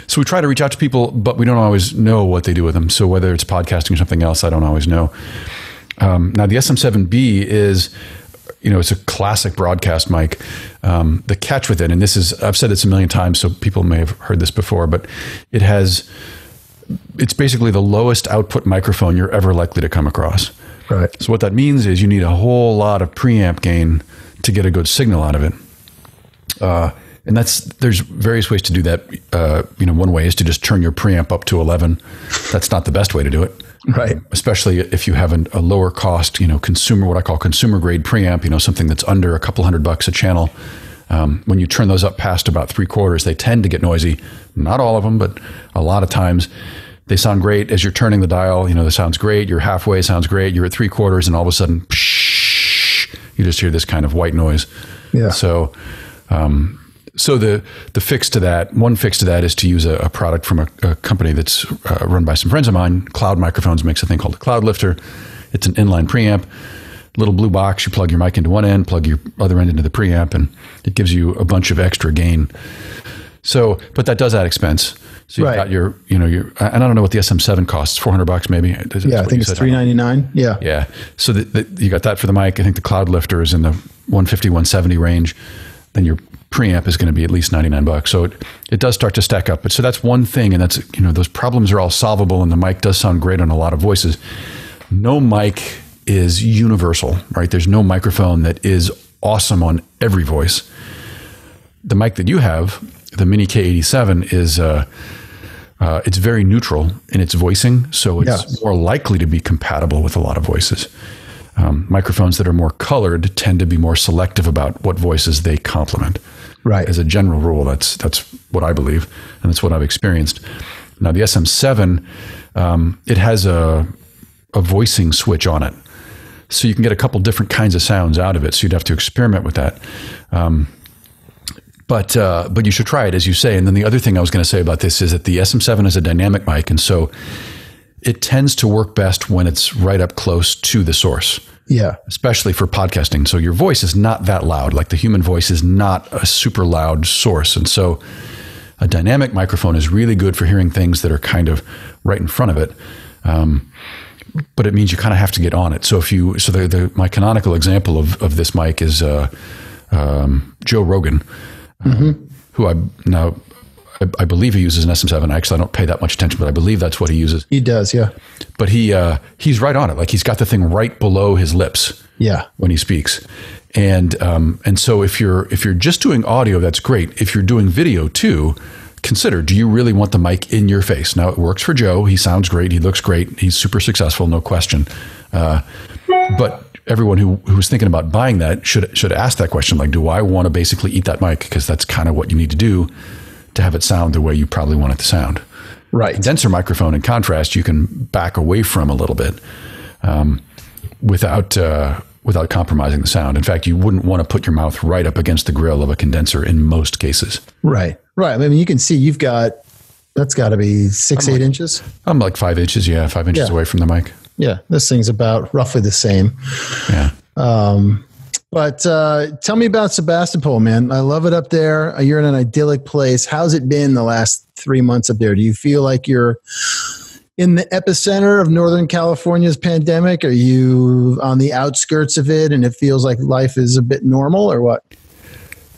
so we try to reach out to people, but we don't always know what they do with them. So whether it's podcasting or something else, I don't always know. Um, now the S M seven B is, you know, it's a classic broadcast mic. Um, the catch with it, and this is, I've said this a million times, so people may have heard this before, but it has, it's basically the lowest output microphone you're ever likely to come across. Right. So what that means is you need a whole lot of preamp gain to get a good signal out of it. Uh, and that's, there's various ways to do that. Uh, you know, one way is to just turn your preamp up to eleven. That's not the best way to do it. Right. Um, especially if you have an, a lower cost, you know, consumer, what I call consumer grade preamp, you know, something that's under a couple hundred bucks a channel. Um, when you turn those up past about three quarters, they tend to get noisy. Not all of them, but a lot of times they sound great as you're turning the dial. You know, that sounds great. You're halfway, sounds great. You're at three quarters, and all of a sudden, psh, you just hear this kind of white noise. Yeah. So, um, so the the fix to that, one fix to that is to use a, a product from a, a company that's uh, run by some friends of mine. Cloud Microphones makes a thing called a Cloudlifter. It's an inline preamp. Little blue box, you plug your mic into one end, plug your other end into the preamp, and it gives you a bunch of extra gain. So, but that does add expense. So you've right. got your, you know, your, and I don't know what the S M seven costs, four hundred bucks maybe. Is yeah, I think it's three ninety-nine. Yeah. Yeah. So the, the, you got that for the mic. I think the Cloudlifter is in the one fifty, one seventy range. Then your preamp is going to be at least ninety-nine bucks. So it, it does start to stack up. But so that's one thing. And that's, you know, those problems are all solvable, and the mic does sound great on a lot of voices. No mic is universal, right? There's no microphone that is awesome on every voice. The mic that you have, the Mini K eighty-seven, is uh, uh, it's very neutral in its voicing, so it's yes. more likely to be compatible with a lot of voices. Um, microphones that are more colored tend to be more selective about what voices they complement. Right. As a general rule, that's that's what I believe, and that's what I've experienced. Now, the S M seven, um, it has a, a voicing switch on it. So you can get a couple different kinds of sounds out of it. So you'd have to experiment with that. Um, but uh, but you should try it, as you say. And then the other thing I was going to say about this is that the S M seven is a dynamic mic. And so it tends to work best when it's right up close to the source. Yeah. Especially for podcasting. So your voice is not that loud. Like the human voice is not a super loud source. And so a dynamic microphone is really good for hearing things that are kind of right in front of it. Um But it means you kind of have to get on it. So if you, so the, the my canonical example of, of this mic is uh, um, Joe Rogan, mm-hmm. um, who I now I, I believe he uses an S M seven. Actually, I don't pay that much attention, but I believe that's what he uses. He does, yeah. But he uh, he's right on it. Like he's got the thing right below his lips. Yeah, when he speaks, and um, and so if you're if you're just doing audio, that's great. If you're doing video too, consider, do you really want the mic in your face? Now, it works for Joe. He sounds great. He looks great. He's super successful, no question. Uh, but everyone who who's thinking about buying that should should ask that question, like, do I want to basically eat that mic? Because that's kind of what you need to do to have it sound the way you probably want it to sound. Right. A denser microphone, in contrast, you can back away from a little bit um, without uh, without compromising the sound. In fact, you wouldn't want to put your mouth right up against the grill of a condenser in most cases. Right. Right. I mean, you can see you've got, that's got to be six, I'm eight like, inches. I'm like five inches. Yeah. Five inches yeah. away from the mic. Yeah. This thing's about roughly the same. Yeah. Um, but uh, tell me about Sebastopol, man. I love it up there. You're in an idyllic place. How's it been the last three months up there? Do you feel like you're in the epicenter of Northern California's pandemic? Are you on the outskirts of it and it feels like life is a bit normal, or what?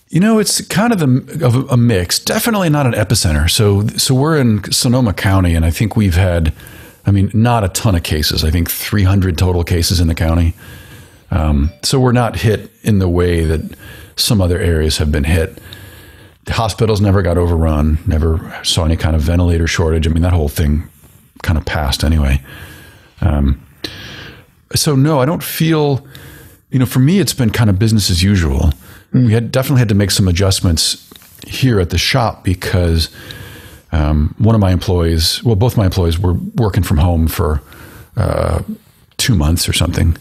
You know, it's kind of a, of a mix. Definitely not an epicenter. So, so we're in Sonoma County, and I think we've had, I mean, not a ton of cases. I think three hundred total cases in the county. Um, so we're not hit in the way that some other areas have been hit. The hospitals never got overrun, never saw any kind of ventilator shortage. I mean, that whole thing kind of passed anyway. Um, so no, I don't feel, you know, for me, it's been kind of business as usual. We had definitely had to make some adjustments here at the shop because um, one of my employees, well, both my employees were working from home for uh, two months or something.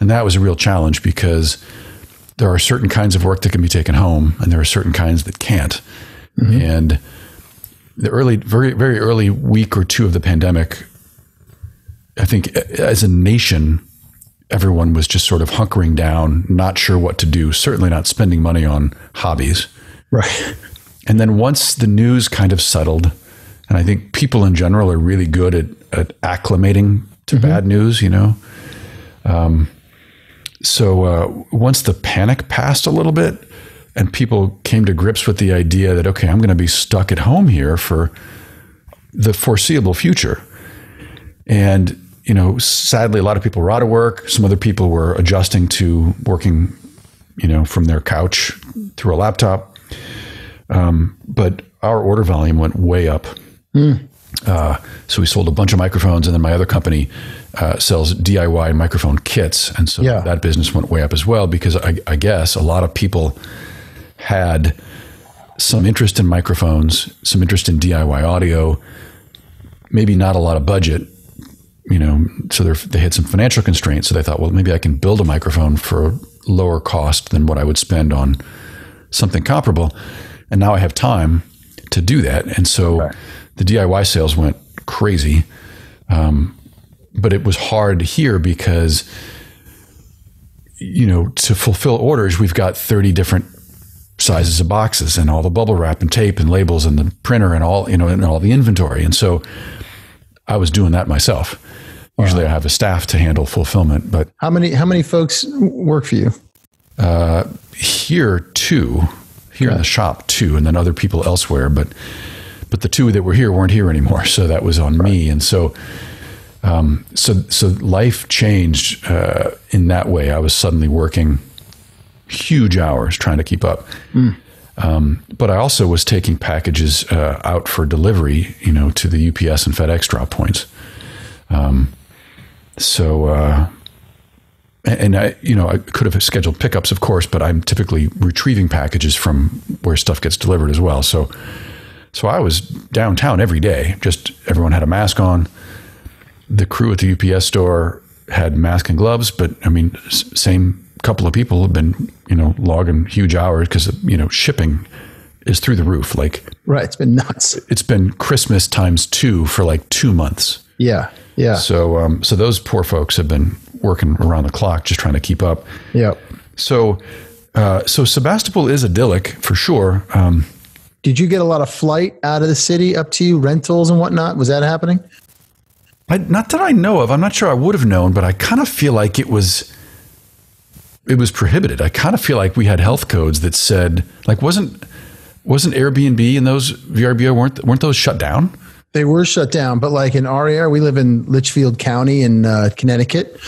And that was a real challenge because there are certain kinds of work that can be taken home and there are certain kinds that can't. Mm-hmm. And the early, very, very early week or two of the pandemic, I think as a nation, everyone was just sort of hunkering down, not sure what to do, certainly not spending money on hobbies. Right. And then once the news kind of settled, and I think people in general are really good at, at acclimating to mm-hmm. bad news, you know? Um, so uh, once the panic passed a little bit and people came to grips with the idea that, okay, I'm going to be stuck at home here for the foreseeable future. And you know, sadly, a lot of people were out of work. Some other people were adjusting to working, you know, from their couch through a laptop. Um, but our order volume went way up. Mm. Uh, so we sold a bunch of microphones, and then my other company uh, sells D I Y microphone kits. And so yeah. that business went way up as well because I, I guess a lot of people had some interest in microphones, some interest in D I Y audio, maybe not a lot of budget, you know, so they had some financial constraints. So they thought, well, maybe I can build a microphone for a lower cost than what I would spend on something comparable. And now I have time to do that. And so right. the D I Y sales went crazy. Um, but it was hard here because, you know, to fulfill orders, we've got thirty different sizes of boxes and all the bubble wrap and tape and labels and the printer and all, you know, and all the inventory. And so I was doing that myself. Usually wow. I have a staff to handle fulfillment, but how many, how many folks work for you? Uh, here two, here okay. in the shop two, and then other people elsewhere. But, but the two that were here weren't here anymore. So that was on right. me. And so, um, so, so life changed, uh, in that way. I was suddenly working huge hours trying to keep up. Mm. Um, but I also was taking packages uh, out for delivery, you know, to the U P S and FedEx drop points. Um, so, uh, and, and I, you know, I could have scheduled pickups, of course, but I'm typically retrieving packages from where stuff gets delivered as well. So, so I was downtown every day. Just everyone had a mask on. The crew at the U P S store had masks and gloves, but I mean, same. Couple of people have been, you know, logging huge hours because, you know, shipping is through the roof. Like, right. It's been nuts. It's been Christmas times two for like two months. Yeah. Yeah. So, um, so those poor folks have been working around the clock, just trying to keep up. Yeah. So, uh, so Sebastopol is idyllic for sure. Um, Did you get a lot of flight out of the city up to you, rentals and whatnot? Was that happening? I, not that I know of. I'm not sure I would have known, but I kind of feel like it was, it was prohibited. I kind of feel like we had health codes that said, like, wasn't wasn't Airbnb and those V R B O weren't weren't those shut down? They were shut down, but like in our area, we live in Litchfield County in uh, Connecticut,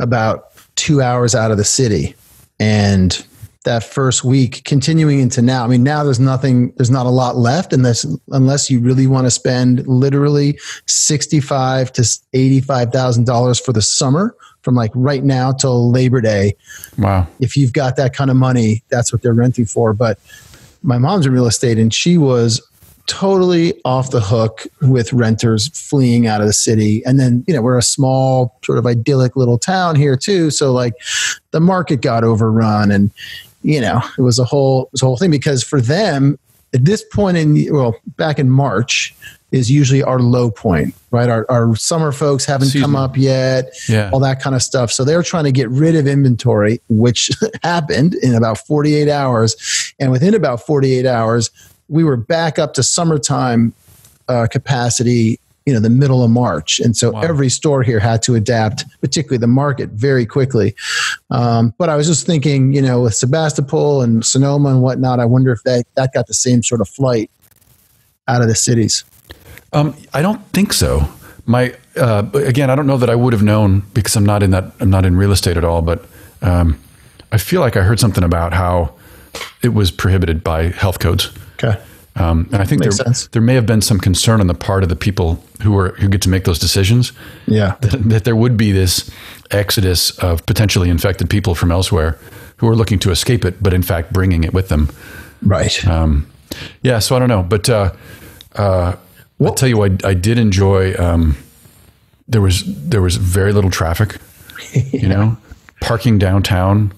about two hours out of the city, and that first week, continuing into now, I mean, now there's nothing, there's not a lot left unless unless you really want to spend literally sixty-five to eighty-five thousand dollars for the summer. From like right now till Labor Day. Wow. If you've got that kind of money, that's what they're renting for. But my mom's in real estate and she was totally off the hook with renters fleeing out of the city. And then, you know, we're a small sort of idyllic little town here too. So like the market got overrun and, you know, it was a whole, it was a whole thing because for them at this point in, well, back in March, is usually our low point, right? Our, our summer folks haven't Season. come up yet, yeah. all that kind of stuff. So they're trying to get rid of inventory, which happened in about forty-eight hours. And within about forty-eight hours, we were back up to summertime uh, capacity, you know, the middle of March. And so wow. every store here had to adapt, particularly the market, very quickly. Um, but I was just thinking, you know, with Sebastopol and Sonoma and whatnot, I wonder if that, that got the same sort of flight out of the cities. Um, I don't think so. My, uh, again, I don't know that I would have known because I'm not in that, I'm not in real estate at all, but, um, I feel like I heard something about how it was prohibited by health codes. Okay. Um, and I think there, there may have been some concern on the part of the people who are, who get to make those decisions. Yeah. That, that there would be this exodus of potentially infected people from elsewhere who are looking to escape it, but in fact, bringing it with them. Right. Um, yeah. So I don't know, but, uh, uh, I'll tell you, I, I did enjoy, um, there was, there was very little traffic, you yeah. know, parking downtown.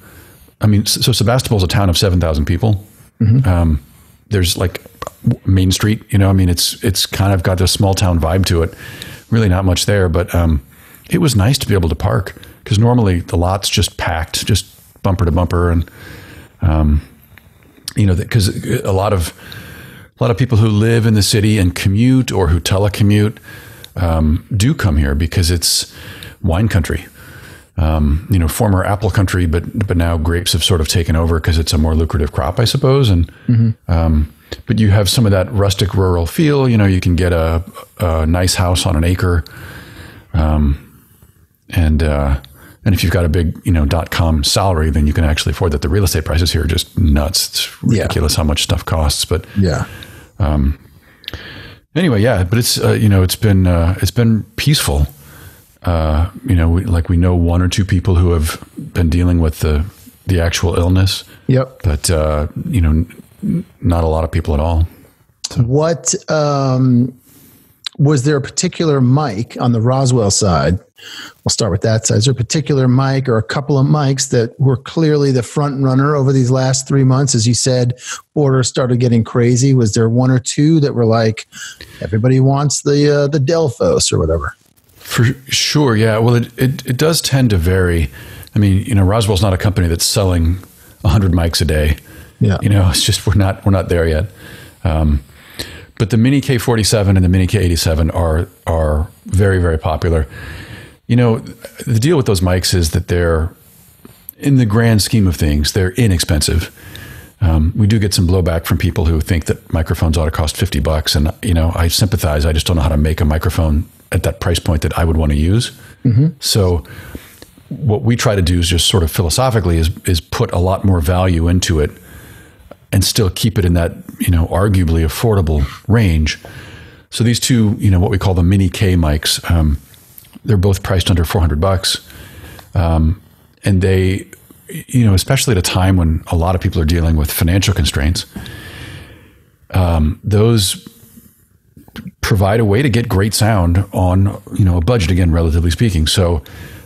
I mean, so Sebastopol's a town of seven thousand people. Mm-hmm. Um, there's like Main Street, you know, I mean, it's, it's kind of got this small town vibe to it. Really not much there, but, um, it was nice to be able to park because normally the lot's just packed, just bumper to bumper. And, um, you know, that, 'cause a lot of, A lot of people who live in the city and commute or who telecommute um, do come here because it's wine country, um, you know, former apple country, but but now grapes have sort of taken over because it's a more lucrative crop, I suppose. And mm-hmm. um, but you have some of that rustic rural feel. You know, you can get a, a nice house on an acre, um, and uh, and if you've got a big you know dot com salary, then you can actually afford that. The real estate prices here are just nuts. It's ridiculous yeah. how much stuff costs. But yeah. Um, anyway, yeah, but it's, uh, you know, it's been, uh, it's been peaceful. Uh, you know, we, like we know one or two people who have been dealing with the, the actual illness. Yep. But, uh, you know, n- not a lot of people at all. So. What, um, was there a particular mic on the Roswell side? We'll start with that side. Is there a particular mic or a couple of mics that were clearly the front runner over these last three months? As you said, orders started getting crazy. Was there one or two that were like, everybody wants the, uh, the Delphos or whatever? For sure. Yeah. Well, it, it, it does tend to vary. I mean, you know, Roswell's not a company that's selling a hundred mics a day. Yeah. You know, it's just, we're not, we're not there yet. Um, But the Mini K forty-seven and the Mini K eighty-seven are are very, very popular. You know, the deal with those mics is that they're, in the grand scheme of things, they're inexpensive. Um, we do get some blowback from people who think that microphones ought to cost fifty bucks. And, you know, I sympathize. I just don't know how to make a microphone at that price point that I would want to use. Mm-hmm. So what we try to do is just sort of philosophically is is put a lot more value into it and still keep it in that, you know, arguably affordable range. So these two, you know, what we call the Mini K mics, um, they're both priced under four hundred bucks. Um, and they, you know, especially at a time when a lot of people are dealing with financial constraints, um, those provide a way to get great sound on, you know, a budget, again, relatively speaking. So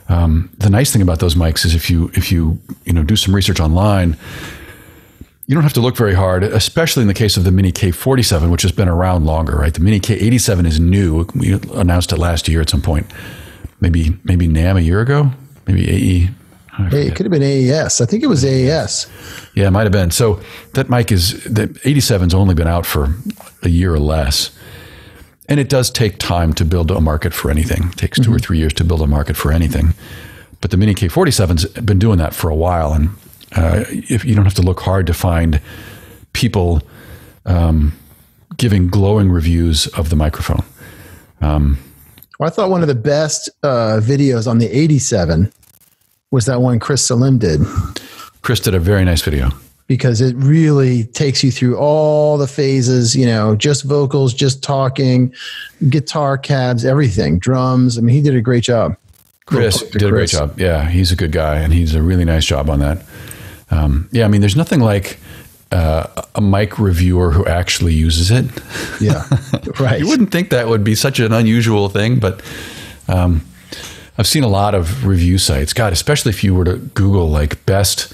um, the nice thing about those mics is if you, if you, you know, do some research online, you don't have to look very hard, especially in the case of the Mini K forty-seven, which has been around longer, right? The Mini K eighty-seven is new. We announced it last year at some point, maybe maybe NAMM a year ago, maybe A E. Hey, it could have been A E S. I think it was A E S. Yeah, it might have been. So that mic is, the eighty-seven's only been out for a year or less. And it does take time to build a market for anything. It takes two mm-hmm. or three years to build a market for anything. But the Mini K forty-seven's been doing that for a while, and Uh, if you don't have to look hard to find people um, giving glowing reviews of the microphone. Um, well, I thought one of the best uh, videos on the eighty-seven was that one Chris Salim did. Chris did a very nice video. Because it really takes you through all the phases, you know, just vocals, just talking, guitar cabs, everything, drums. I mean, he did a great job. Chris did Chris. a great job. Yeah, he's a good guy, and he's a really nice job on that. Um, yeah, I mean, there's nothing like uh, a mic reviewer who actually uses it. Yeah, right. You wouldn't think that would be such an unusual thing, but um, I've seen a lot of review sites. God, especially if you were to Google like best.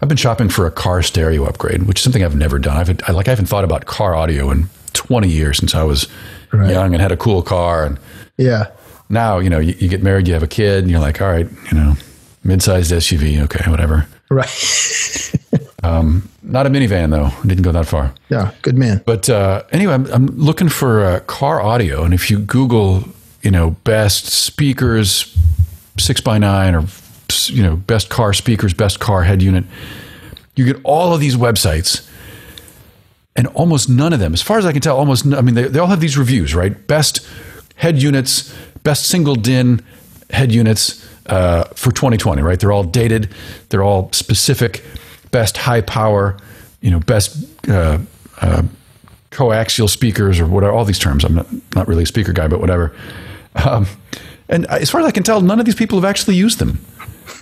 I've been shopping for a car stereo upgrade, which is something I've never done. I've I, like I haven't thought about car audio in twenty years since I was right. young and had a cool car. And yeah, now you know you, you get married, you have a kid, and you're like, all right, you know, mid-sized S U V, okay, whatever. Right. um, not a minivan though. Didn't go that far. Yeah. Good man. But, uh, anyway, I'm, I'm looking for uh, car audio. And if you Google, you know, best speakers, six by nine, or, you know, best car speakers, best car head unit, you get all of these websites, and almost none of them, as far as I can tell, almost, I mean, they, they all have these reviews, right? Best head units, best single D I N head units, uh, for twenty twenty, right? They're all dated. They're all specific. Best high power, you know, best, uh, uh, coaxial speakers or whatever, all these terms. I'm not, not really a speaker guy, but whatever. Um, and as far as I can tell, none of these people have actually used them,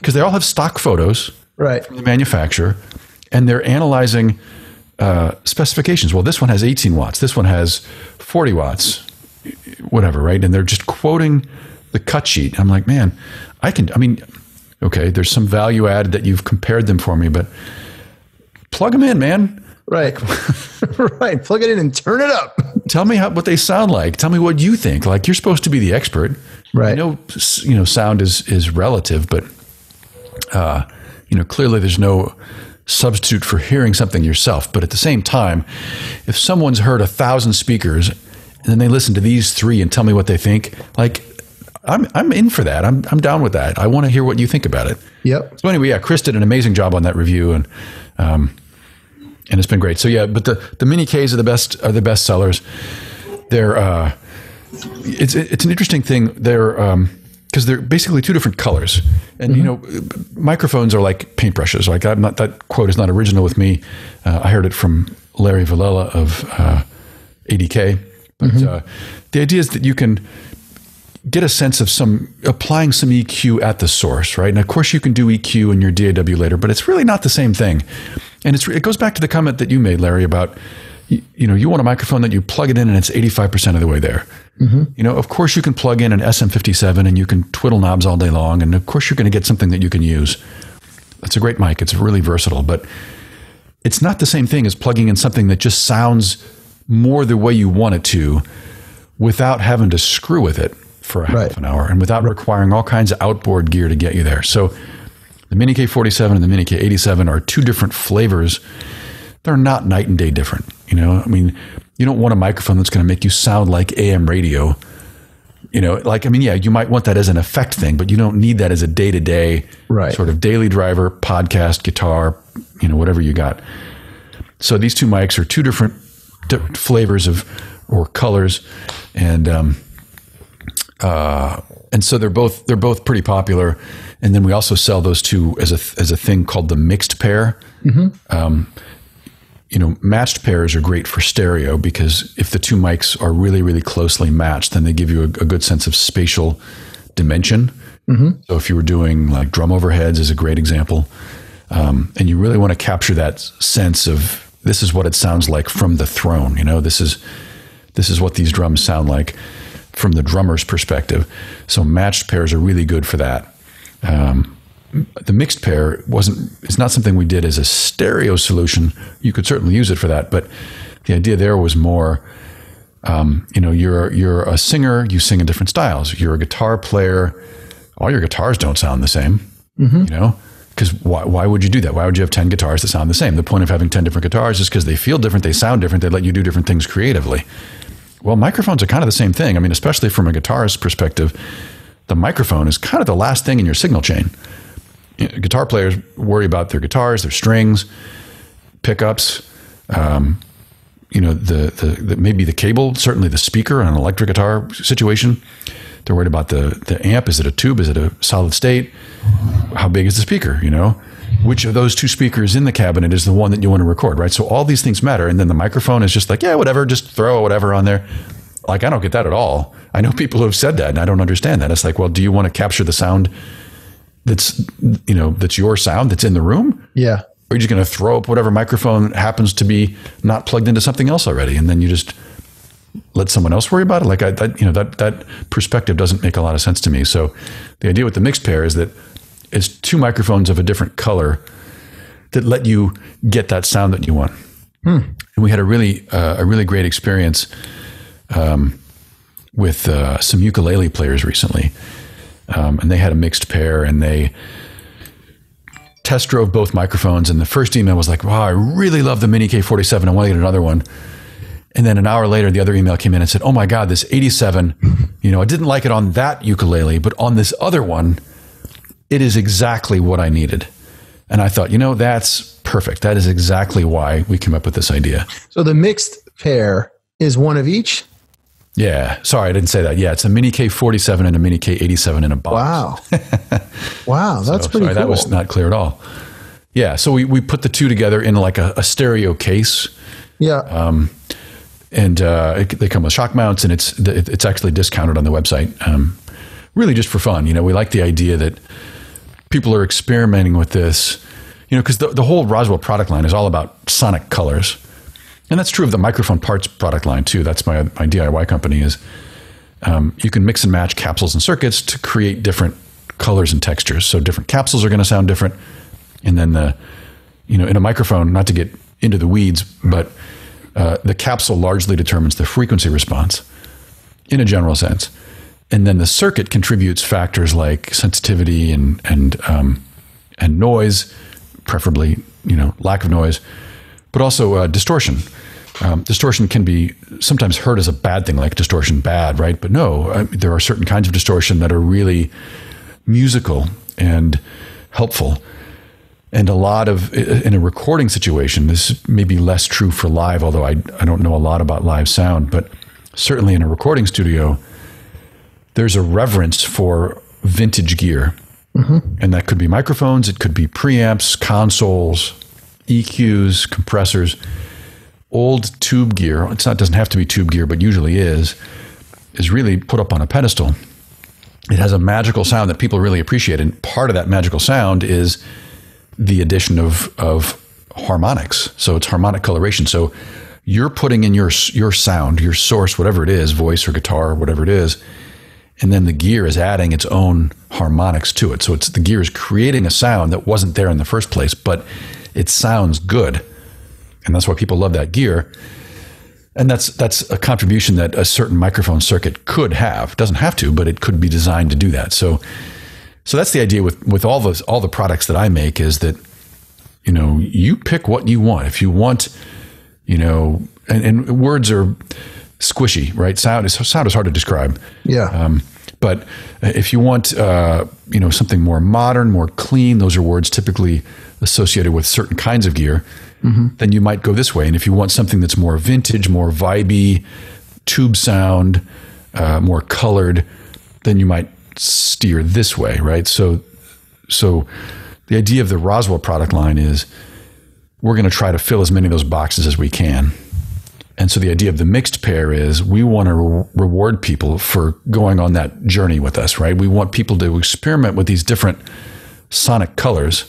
because they all have stock photos right. from the manufacturer, and they're analyzing, uh, specifications. Well, this one has eighteen watts. This one has forty watts, whatever. Right. And they're just quoting the cut sheet. I'm like, man, I can, I mean, okay, there's some value add that you've compared them for me, but plug them in, man. Right. Right. Plug it in and turn it up. Tell me how, what they sound like. Tell me what you think. Like, you're supposed to be the expert. Right. I know, you know, sound is, is relative, but, uh, you know, clearly there's no substitute for hearing something yourself. But at the same time, if someone's heard a thousand speakers and then they listen to these three and tell me what they think, like, I'm I'm in for that. I'm I'm down with that. I want to hear what you think about it. Yep. So anyway, yeah, Chris did an amazing job on that review, and um, and it's been great. So yeah, but the, the Mini Ks are the best are the best sellers. They're uh, it's it's an interesting thing. They're um, because they're basically two different colors, and mm-hmm. you know, microphones are like paintbrushes. Like, I'm not, that quote is not original with me. Uh, I heard it from Larry Villela of uh, A D K. But mm-hmm. uh, the idea is that you can get a sense of some, applying some E Q at the source, right? And of course you can do E Q in your D A W later, but it's really not the same thing. And it's, it goes back to the comment that you made, Larry, about, you, you know, you want a microphone that you plug it in and it's eighty-five percent of the way there. Mm-hmm. You know, of course you can plug in an S M fifty-seven and you can twiddle knobs all day long. And of course you're going to get something that you can use. It's a great mic. It's really versatile, but it's not the same thing as plugging in something that just sounds more the way you want it to without having to screw with it for a half right. an hour and without requiring all kinds of outboard gear to get you there. So the Mini K forty-seven and the Mini K eighty-seven are two different flavors. They're not night and day different. You know, I mean, you don't want a microphone that's going to make you sound like A M radio, you know, like, I mean, yeah, you might want that as an effect thing, but you don't need that as a day-to-day right. sort of daily driver, podcast, guitar, you know, whatever you got. So these two mics are two different, different flavors of, or colors. And, um, uh, and so they're both, they're both pretty popular. And then we also sell those two as a, as a thing called the mixed pair. Mm-hmm. Um, you know, matched pairs are great for stereo because if the two mics are really, really closely matched, then they give you a, a good sense of spatial dimension. Mm-hmm. So if you were doing like drum overheads is a great example. Um, and you really want to capture that sense of, this is what it sounds like from the throne. You know, this is, this is what these drums sound like from the drummer's perspective. So matched pairs are really good for that. Um, The mixed pair wasn't, it's not something we did as a stereo solution. You could certainly use it for that, but the idea there was more, um, you know, you're, you're a singer, you sing in different styles. You're a guitar player. All your guitars don't sound the same, mm-hmm. you know, because why, why would you do that? Why would you have ten guitars that sound the same? The point of having ten different guitars is because they feel different. They sound different. They let you do different things creatively. Well, microphones are kind of the same thing. I mean, especially from a guitarist's perspective, the microphone is kind of the last thing in your signal chain. Guitar players worry about their guitars, their strings, pickups, um, you know, the, the, the, maybe the cable, certainly the speaker on an electric guitar situation. They're worried about the, the amp. Is it a tube? Is it a solid state? How big is the speaker? You know, which of those two speakers in the cabinet is the one that you want to record, right? So all these things matter. And then the microphone is just like, yeah, whatever, just throw whatever on there. Like, I don't get that at all. I know people who have said that and I don't understand that. It's like, well, do you want to capture the sound that's, you know, that's your sound that's in the room? Yeah. Or you're just going to throw up whatever microphone happens to be not plugged into something else already. And then you just let someone else worry about it. Like I, that, you know, that, that perspective doesn't make a lot of sense to me. So the idea with the mixed pair is that it's two microphones of a different color that let you get that sound that you want. Hmm. And we had a really, uh, a really great experience, um, with, uh, some ukulele players recently. Um, and they had a mixed pair and they test drove both microphones. And the first email was like, wow, I really love the Mini K forty-seven. I want to get another one. And then an hour later, the other email came in and said, oh my God, this eighty-seven, you know, I didn't like it on that ukulele, but on this other one, it is exactly what I needed. And I thought, you know, that's perfect. That is exactly why we came up with this idea. So the mixed pair is one of each. Yeah. Sorry, I didn't say that. Yeah. It's a Mini K forty-seven and a Mini K eighty-seven in a box. Wow. Wow. That's so, pretty sorry, cool. That was not clear at all. Yeah. So we, we put the two together in like a, a stereo case. Yeah. Um, and, uh, it, they come with shock mounts and it's, it, it's actually discounted on the website. Um, really just for fun. You know, we like the idea that people are experimenting with this, you know, cause the, the whole Roswell product line is all about sonic colors. And that's true of the microphone parts product line too. That's my, my D I Y company is, um, you can mix and match capsules and circuits to create different colors and textures. So different capsules are going to sound different. And then the, you know, in a microphone, not to get into the weeds, but, uh, the capsule largely determines the frequency response in a general sense. And then the circuit contributes factors like sensitivity and, and, um, and noise, preferably, you know, lack of noise, but also uh, distortion. Um, distortion can be sometimes heard as a bad thing, like distortion bad, right? But no, I mean, there are certain kinds of distortion that are really musical and helpful. And a lot of, in a recording situation, this may be less true for live, although I, I don't know a lot about live sound, but certainly in a recording studio, there's a reverence for vintage gear. Mm-hmm. And that could be microphones, it could be preamps, consoles, E Qs, compressors, old tube gear. It's not, doesn't have to be tube gear, but usually is, is really put up on a pedestal. It has a magical sound that people really appreciate. And part of that magical sound is the addition of, of harmonics. So it's harmonic coloration. So you're putting in your your sound, your source, whatever it is, voice or guitar, whatever it is, and then the gear is adding its own harmonics to it. So it's the gear is creating a sound that wasn't there in the first place, but it sounds good. And that's why people love that gear. And that's that's a contribution that a certain microphone circuit could have. It doesn't have to, but it could be designed to do that. So so that's the idea with with all those all the products that I make, is that, you know, you pick what you want. If you want, you know, and, and words are squishy, right? Sound is sound is hard to describe. Yeah. Um, but if you want, uh, you know, something more modern, more clean, those are words typically associated with certain kinds of gear. Mm-hmm. Then you might go this way. And if you want something that's more vintage, more vibey, tube sound, uh, more colored, then you might steer this way, right? So, so the idea of the Roswell product line is we're going to try to fill as many of those boxes as we can. And so the idea of the mixed pair is we want to re- reward people for going on that journey with us, right? We want people to experiment with these different sonic colors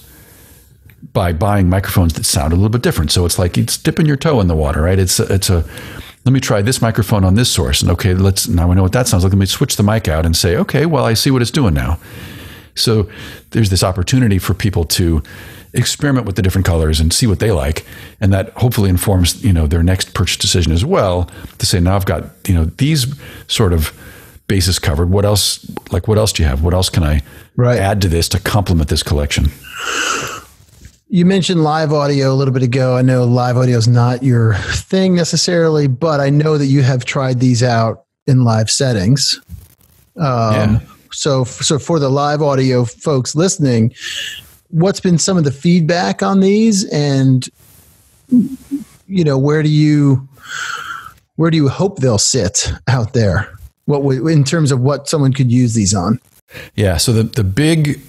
by buying microphones that sound a little bit different. So it's like, it's dipping your toe in the water, right? It's a, it's a, let me try this microphone on this source. And okay, let's, now we know what that sounds like. Let me switch the mic out and say, okay, well, I see what it's doing now. So there's this opportunity for people to experiment with the different colors and see what they like. And that hopefully informs, you know, their next purchase decision as well, to say, now I've got, you know, these sort of bases covered. What else, like, what else do you have? What else can I right. add to this to complement this collection? You mentioned live audio a little bit ago. I know live audio is not your thing necessarily, but I know that you have tried these out in live settings. Um, yeah. So, so for the live audio folks listening, what's been some of the feedback on these, and, you know, where do you, where do you hope they'll sit out there? What w- in terms of what someone could use these on? Yeah. So the, the big,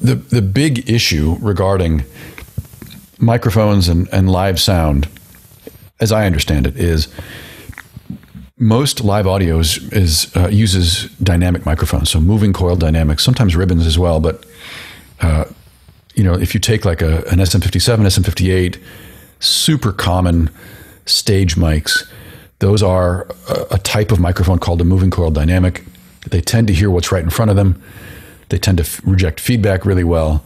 the, the big issue regarding microphones and, and live sound, as I understand it, is most live audio is, is uh, uses dynamic microphones. So moving coil dynamics, sometimes ribbons as well. But, uh, you know, if you take like a, an S M fifty-seven, S M fifty-eight, super common stage mics, those are a, a type of microphone called a moving coil dynamic. They tend to hear what's right in front of them. They tend to f- reject feedback really well.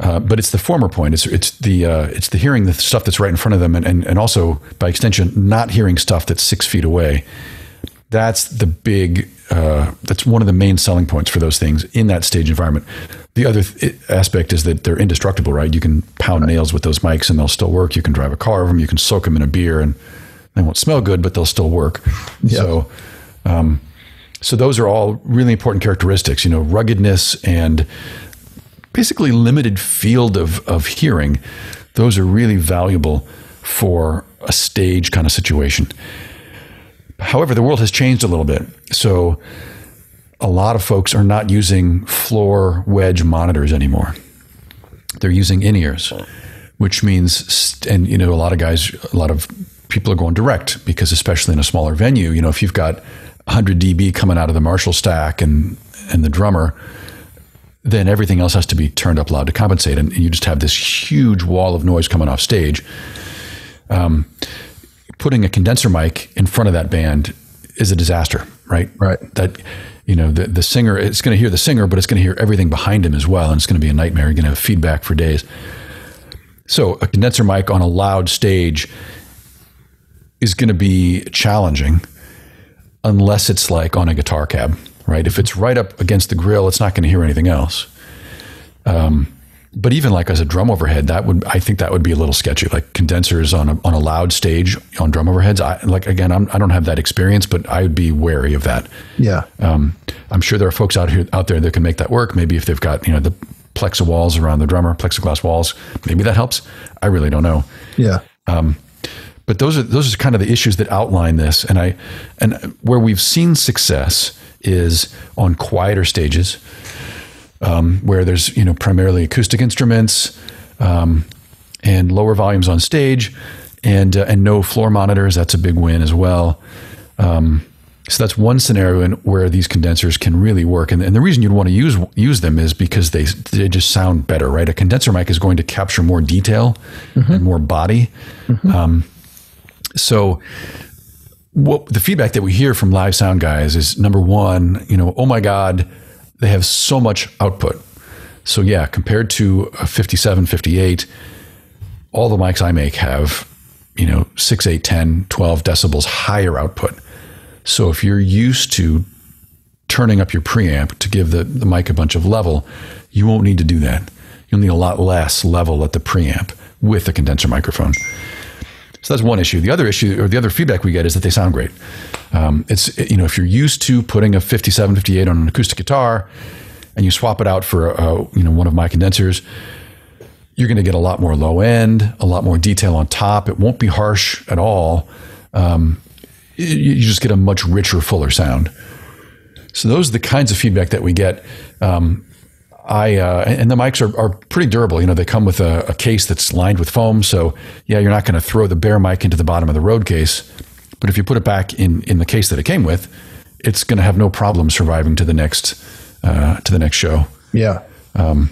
Uh, but it's the former point. It's it's the uh, it's the hearing the stuff that's right in front of them, and, and and also by extension not hearing stuff that's six feet away. That's the big. Uh, that's one of the main selling points for those things in that stage environment. The other th- aspect is that they're indestructible, right? You can pound right. nails with those mics and they'll still work. You can drive a car over them. You can soak them in a beer and they won't smell good, but they'll still work. Yep. So, um, so those are all really important characteristics. You know, ruggedness and basically limited field of, of hearing, those are really valuable for a stage kind of situation. However, the world has changed a little bit. So a lot of folks are not using floor wedge monitors anymore. They're using in-ears, which means, st- and you know, a lot of guys, a lot of people are going direct, because especially in a smaller venue, you know, if you've got one hundred decibels coming out of the Marshall stack and, and the drummer, then everything else has to be turned up loud to compensate. And you just have this huge wall of noise coming off stage. Um, putting a condenser mic in front of that band is a disaster, right? Right. That, you know, the, the singer, it's going to hear the singer, but it's going to hear everything behind him as well. And it's going to be a nightmare. You're going to have feedback for days. So a condenser mic on a loud stage is going to be challenging unless it's like on a guitar cab. Right? If it's right up against the grill, it's not going to hear anything else. Um, but even like as a drum overhead, that would, I think that would be a little sketchy, like condensers on a, on a loud stage on drum overheads. I, like, again, I'm, I don't have that experience, but I would be wary of that. Yeah. Um, I'm sure there are folks out here, out there that can make that work. Maybe if they've got, you know, the plexa walls around the drummer, plexiglass walls, maybe that helps. I really don't know. Yeah. Um, but those are, those are kind of the issues that outline this. And I, and where we've seen success is on quieter stages, um, where there's, you know, primarily acoustic instruments, um, and lower volumes on stage, and, uh, and no floor monitors. That's a big win as well. Um, So that's one scenario in where these condensers can really work. And, and the reason you'd want to use use them is because they they just sound better, right? A condenser mic is going to capture more detail mm-hmm. and more body. Mm-hmm. Um, so what the feedback that we hear from live sound guys is, number one, you know, oh my God, they have so much output. So yeah, compared to a fifty-seven, fifty-eight, all the mics I make have, you know, six, eight, ten, twelve decibels higher output. So if you're used to turning up your preamp to give the, the mic a bunch of level, you won't need to do that. You'll need a lot less level at the preamp with a condenser microphone. So that's one issue. The other issue, or the other feedback we get, is that they sound great. Um, it's, you know, if you're used to putting a fifty-seven, fifty-eight on an acoustic guitar and you swap it out for a, you know, one of my condensers, you're going to get a lot more low end, a lot more detail on top. It won't be harsh at all. Um, you just get a much richer, fuller sound. So those are the kinds of feedback that we get. Um, I uh, and the mics are, are pretty durable. You know, they come with a, a case that's lined with foam. So yeah, you're not going to throw the bare mic into the bottom of the road case. But if you put it back in, in the case that it came with, it's going to have no problem surviving to the next uh, to the next show. Yeah. Um,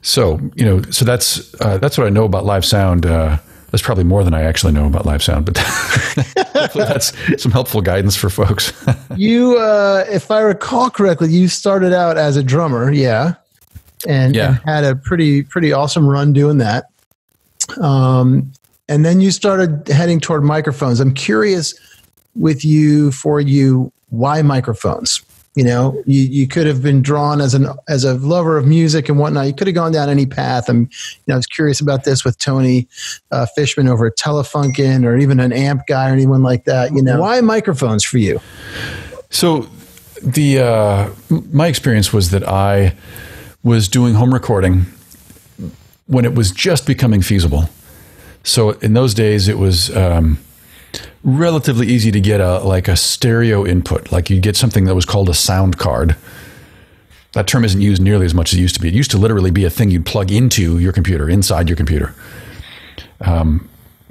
so, you know, so that's uh, that's what I know about live sound. Uh, That's probably more than I actually know about live sound, but hopefully that's some helpful guidance for folks. You, uh, if I recall correctly, you started out as a drummer, yeah, and, yeah. and had a pretty pretty awesome run doing that. Um, and then you started heading toward microphones. I'm curious with you, for you, why microphones? You know, you, you could have been drawn as an as a lover of music and whatnot. You could have gone down any path. I'm, you know, I was curious about this with Tony uh, Fishman over at Telefunken, or even an amp guy or anyone like that. You know, why microphones for you? So, the uh, my experience was that I was doing home recording when it was just becoming feasible. So in those days, it was. Um, relatively easy to get a like a stereo input. Like you'd get something that was called a sound card. That term isn't used nearly as much as it used to be. It used to literally be a thing you'd plug into your computer, inside your computer. Um,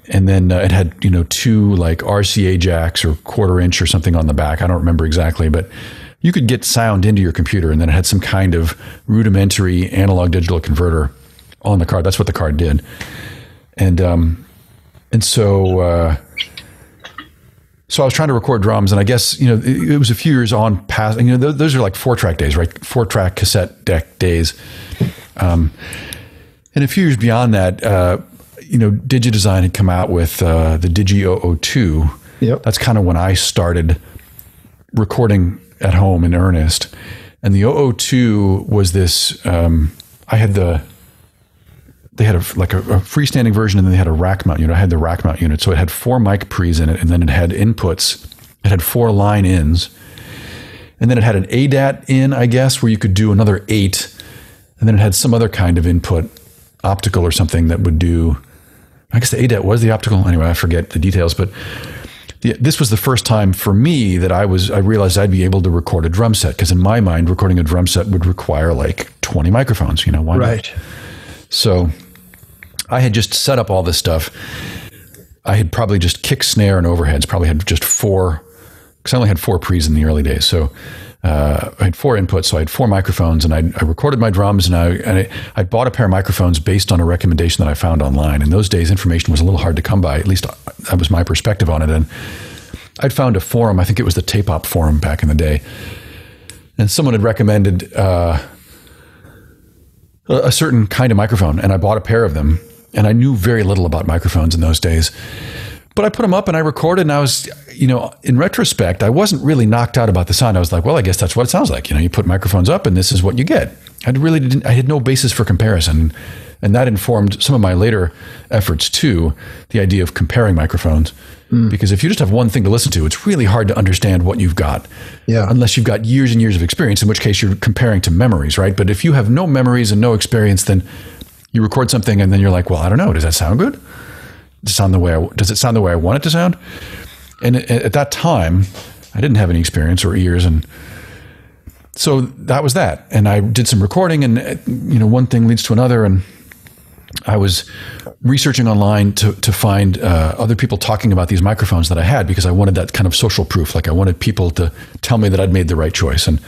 and then uh, it had, you know, two like R C A jacks or quarter inch or something on the back. I don't remember exactly, but you could get sound into your computer, and then it had some kind of rudimentary analog digital converter on the card. That's what the card did. And, um, and so, uh, So I was trying to record drums, and I guess, you know, it, it was a few years on past, you know, th- those are like four track days, right? Four track cassette deck days. Um, and a few years beyond that, uh, you know, DigiDesign had come out with uh, the Digi oh oh two. Yep. That's kind of when I started recording at home in earnest. And the oh oh two was this, um, I had the, they had a, like a, a freestanding version, and then they had a rack mount unit. I had the rack mount unit. So it had four mic pre's in it, and then it had inputs. It had four line ins. And then it had an A D A T in, I guess, where you could do another eight. And then it had some other kind of input, optical or something, that would do, I guess the A D A T was the optical. Anyway, I forget the details, but the, this was the first time for me that I was, I realized I'd be able to record a drum set. Cause in my mind, recording a drum set would require like twenty microphones, you know, why right. not? So I had just set up all this stuff. I had probably just kick, snare, and overheads, probably had just four, because I only had four pre's in the early days. So uh, I had four inputs, so I had four microphones, and I, I recorded my drums, and, I, and I, I bought a pair of microphones based on a recommendation that I found online. In those days, information was a little hard to come by, at least that was my perspective on it. And I'd found a forum, I think it was the Tape-Op forum back in the day, and someone had recommended... Uh, a certain kind of microphone, and I bought a pair of them, and I knew very little about microphones in those days, but I put them up and I recorded, and I was, you know, in retrospect, I wasn't really knocked out about the sound. I was like, well, I guess that's what it sounds like. You know, you put microphones up and this is what you get. I really didn't, I had no basis for comparison. And that informed some of my later efforts too, the idea of comparing microphones, mm. because if you just have one thing to listen to, it's really hard to understand what you've got. Yeah. Unless you've got years and years of experience, in which case you're comparing to memories, right? But if you have no memories and no experience, then you record something and then you're like, well, I don't know. Does that sound good? Does it sound the way I, does it sound the way I want it to sound? And at that time, I didn't have any experience or ears, and so that was that. And I did some recording, and you know, one thing leads to another, and I was researching online to, to find uh, other people talking about these microphones that I had, because I wanted that kind of social proof. Like, I wanted people to tell me that I'd made the right choice. And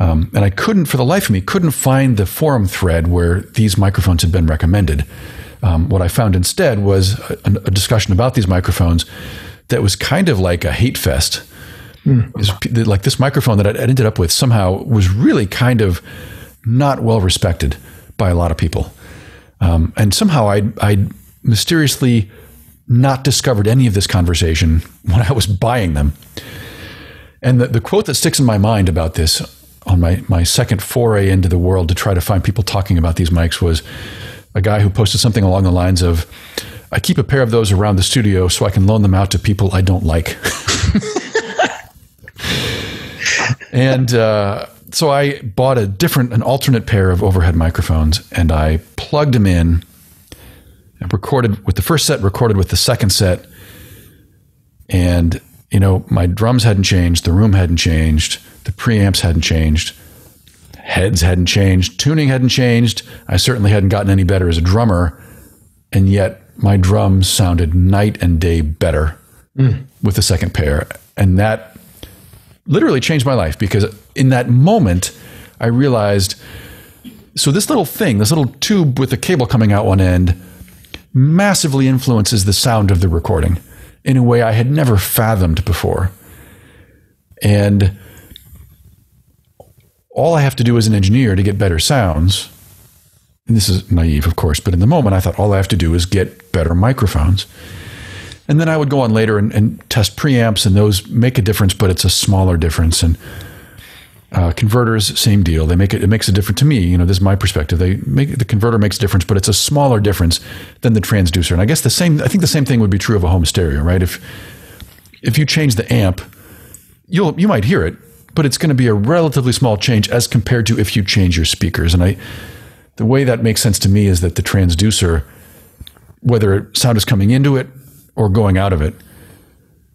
um, and I couldn't, for the life of me, couldn't find the forum thread where these microphones had been recommended. Um, what I found instead was a, a discussion about these microphones that was kind of like a hate fest. Mm. Like, this microphone that I ended up with somehow was really kind of not well respected by a lot of people. Um, and somehow I'd, I'd mysteriously not discovered any of this conversation when I was buying them. And the, the quote that sticks in my mind about this on my, my second foray into the world to try to find people talking about these mics was a guy who posted something along the lines of, "I keep a pair of those around the studio so I can loan them out to people I don't like." And uh, so I bought a different, an alternate pair of overhead microphones, and I plugged them in and recorded with the first set, recorded with the second set. And, you know, my drums hadn't changed. The room hadn't changed. The preamps hadn't changed. Heads hadn't changed. Tuning hadn't changed. I certainly hadn't gotten any better as a drummer. And yet my drums sounded night and day better mm. with the second pair. And that literally changed my life, because in that moment I realized, so this little thing, this little tube with the cable coming out one end, massively influences the sound of the recording in a way I had never fathomed before. And all I have to do as an engineer to get better sounds, and this is naive, of course, but in the moment I thought all I have to do is get better microphones. And then I would go on later and, and test preamps, and those make a difference, but it's a smaller difference. And uh, converters, same deal. They make it, it makes a difference to me. You know, this is my perspective. They make, the converter makes a difference, but it's a smaller difference than the transducer. And I guess the same, I think the same thing would be true of a home stereo, right? If, if you change the amp, you'll, you might hear it, but it's going to be a relatively small change as compared to if you change your speakers. And I, the way that makes sense to me is that the transducer, whether sound is coming into it or going out of it,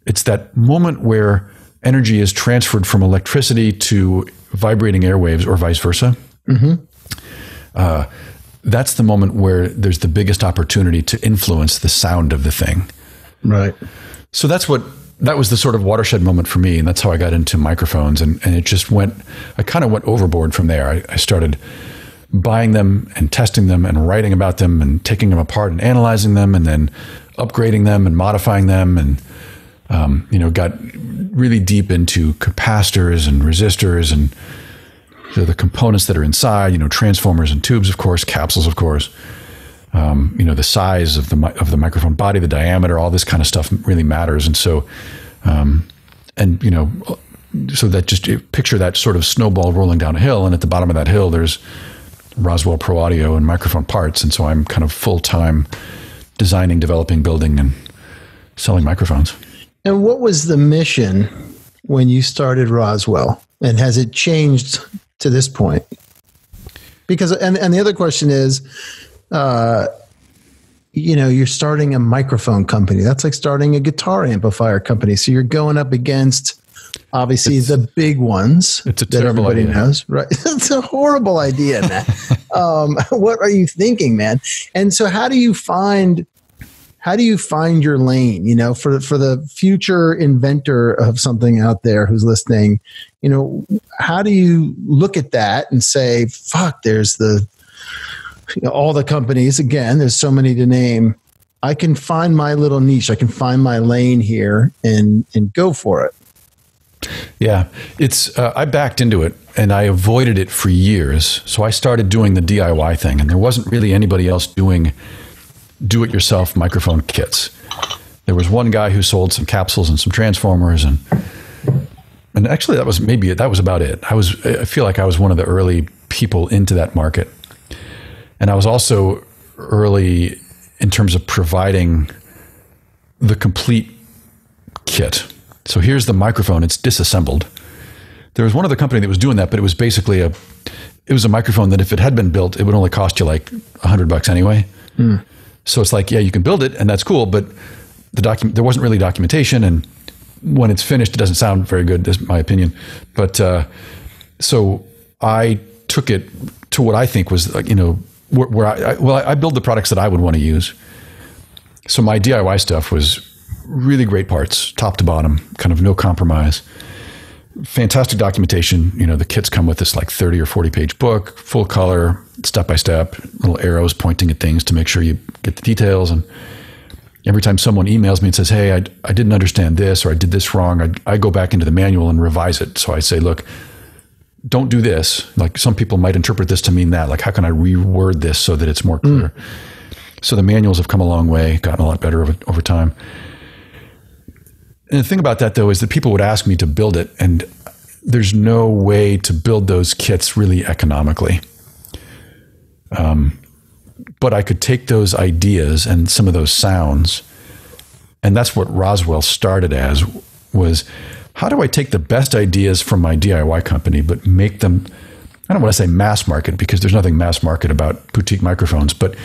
it's that moment where energy is transferred from electricity to vibrating airwaves, or vice versa. Mm-hmm. Uh, that's the moment where there's the biggest opportunity to influence the sound of the thing. Right. So that's what, that was the sort of watershed moment for me. And that's how I got into microphones. And, and it just went, I kind of went overboard from there. I, I started buying them and testing them and writing about them and taking them apart and analyzing them and then upgrading them and modifying them, and um, you know, got really deep into capacitors and resistors and the, the components that are inside, you know, transformers and tubes, of course, capsules, of course, um, you know, the size of the, of the microphone body, the diameter, all this kind of stuff really matters. And so, um, and you know, so that just picture that sort of snowball rolling down a hill, and at the bottom of that hill, there's Roswell Pro Audio and microphone parts. And so I'm kind of full-time designing, developing, building, and selling microphones. And what was the mission when you started Roswell? And has it changed to this point? Because, and, and the other question is, uh, you know, you're starting a microphone company. That's like starting a guitar amplifier company. So you're going up against, obviously, it's, the big ones. It's a terrible idea. Knows, right? It's a horrible idea, man. um, what are you thinking, man? And so, how do you find, how do you find your lane? You know, for for the future inventor of something out there who's listening, you know, how do you look at that and say, "Fuck, there's the you know, all the companies again. There's so many to name. I can find my little niche. I can find my lane here and and go for it." Yeah, it's, uh, I backed into it and I avoided it for years. So I started doing the D I Y thing, and there wasn't really anybody else doing do-it-yourself microphone kits. There was one guy who sold some capsules and some transformers, and, and actually that was maybe, that was about it. I was, I feel like I was one of the early people into that market. And I was also early in terms of providing the complete kit. So here's the microphone. It's disassembled. There was one other company that was doing that, but it was basically a, it was a microphone that if it had been built, it would only cost you like a hundred bucks anyway. Mm. So it's like, yeah, you can build it and that's cool, but the document, there wasn't really documentation. And when it's finished, it doesn't sound very good. That's my opinion. But, uh, so I took it to what I think was like, you know, where, where I, I, well, I build the products that I would want to use. So my D I Y stuff was really great parts, top to bottom, kind of no compromise. Fantastic documentation. You know, the kits come with this like thirty or forty page book, full color, step by step, little arrows pointing at things to make sure you get the details. And every time someone emails me and says, hey, I, I didn't understand this, or I did this wrong, I, I go back into the manual and revise it. So I say, look, don't do this. Like, some people might interpret this to mean that. Like, how can I reword this so that it's more clear? Mm. So the manuals have come a long way, gotten a lot better over, over time. And the thing about that, though, is that people would ask me to build it, and there's no way to build those kits really economically. Um, but I could take those ideas and some of those sounds, and that's what Roswell started as, was how do I take the best ideas from my D I Y company, but make them, I don't want to say mass market, because there's nothing mass market about boutique microphones, but,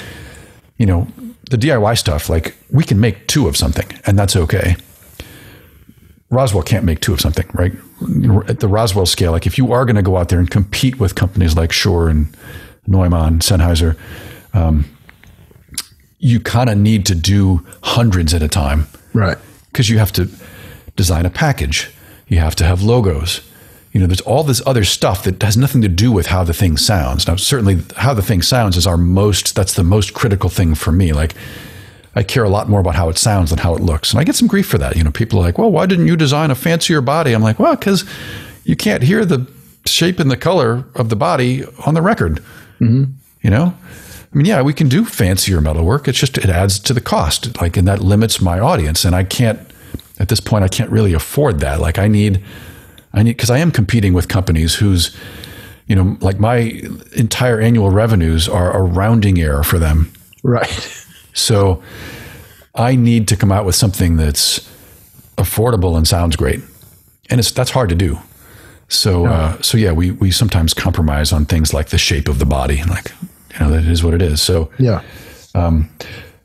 you know, the D I Y stuff, like, we can make two of something, and that's okay. Roswell can't make two of something, right? At the Roswell scale, like, if you are going to go out there and compete with companies like Shure and Neumann, Sennheiser, um, you kind of need to do hundreds at a time. Right. Because you have to design a package. You have to have logos. You know, there's all this other stuff that has nothing to do with how the thing sounds. Now, certainly how the thing sounds is our most, that's the most critical thing for me. Like, I care a lot more about how it sounds than how it looks. And I get some grief for that. You know, people are like, well, why didn't you design a fancier body? I'm like, well, because you can't hear the shape and the color of the body on the record. Mm-hmm. You know, I mean, yeah, we can do fancier metal work. It's just, it adds to the cost. Like, and that limits my audience. And I can't, at this point, I can't really afford that. Like, I need, I need, because I am competing with companies whose, you know, like, my entire annual revenues are a rounding error for them. Right. So I need to come out with something that's affordable and sounds great. And it's, that's hard to do. So, no. uh, so yeah, we, we sometimes compromise on things like the shape of the body, and like, you know, that is what it is. So, yeah. Um,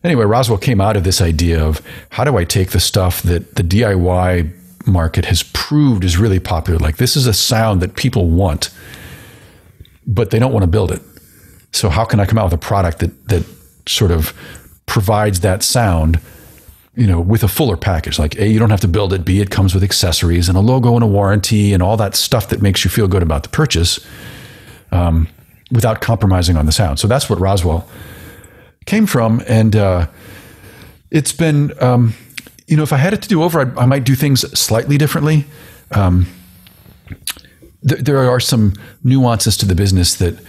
anyway, Roswell came out of this idea of, how do I take the stuff that the D I Y market has proved is really popular? Like, this is a sound that people want, but they don't want to build it. So how can I come out with a product that, that sort of provides that sound, you know, with a fuller package? Like, A, you don't have to build it. B, it comes with accessories and a logo and a warranty and all that stuff that makes you feel good about the purchase, um, without compromising on the sound. So that's what Roswell came from. And uh, it's been, um, you know, if I had it to do over, I, I might do things slightly differently. Um, th- there are some nuances to the business that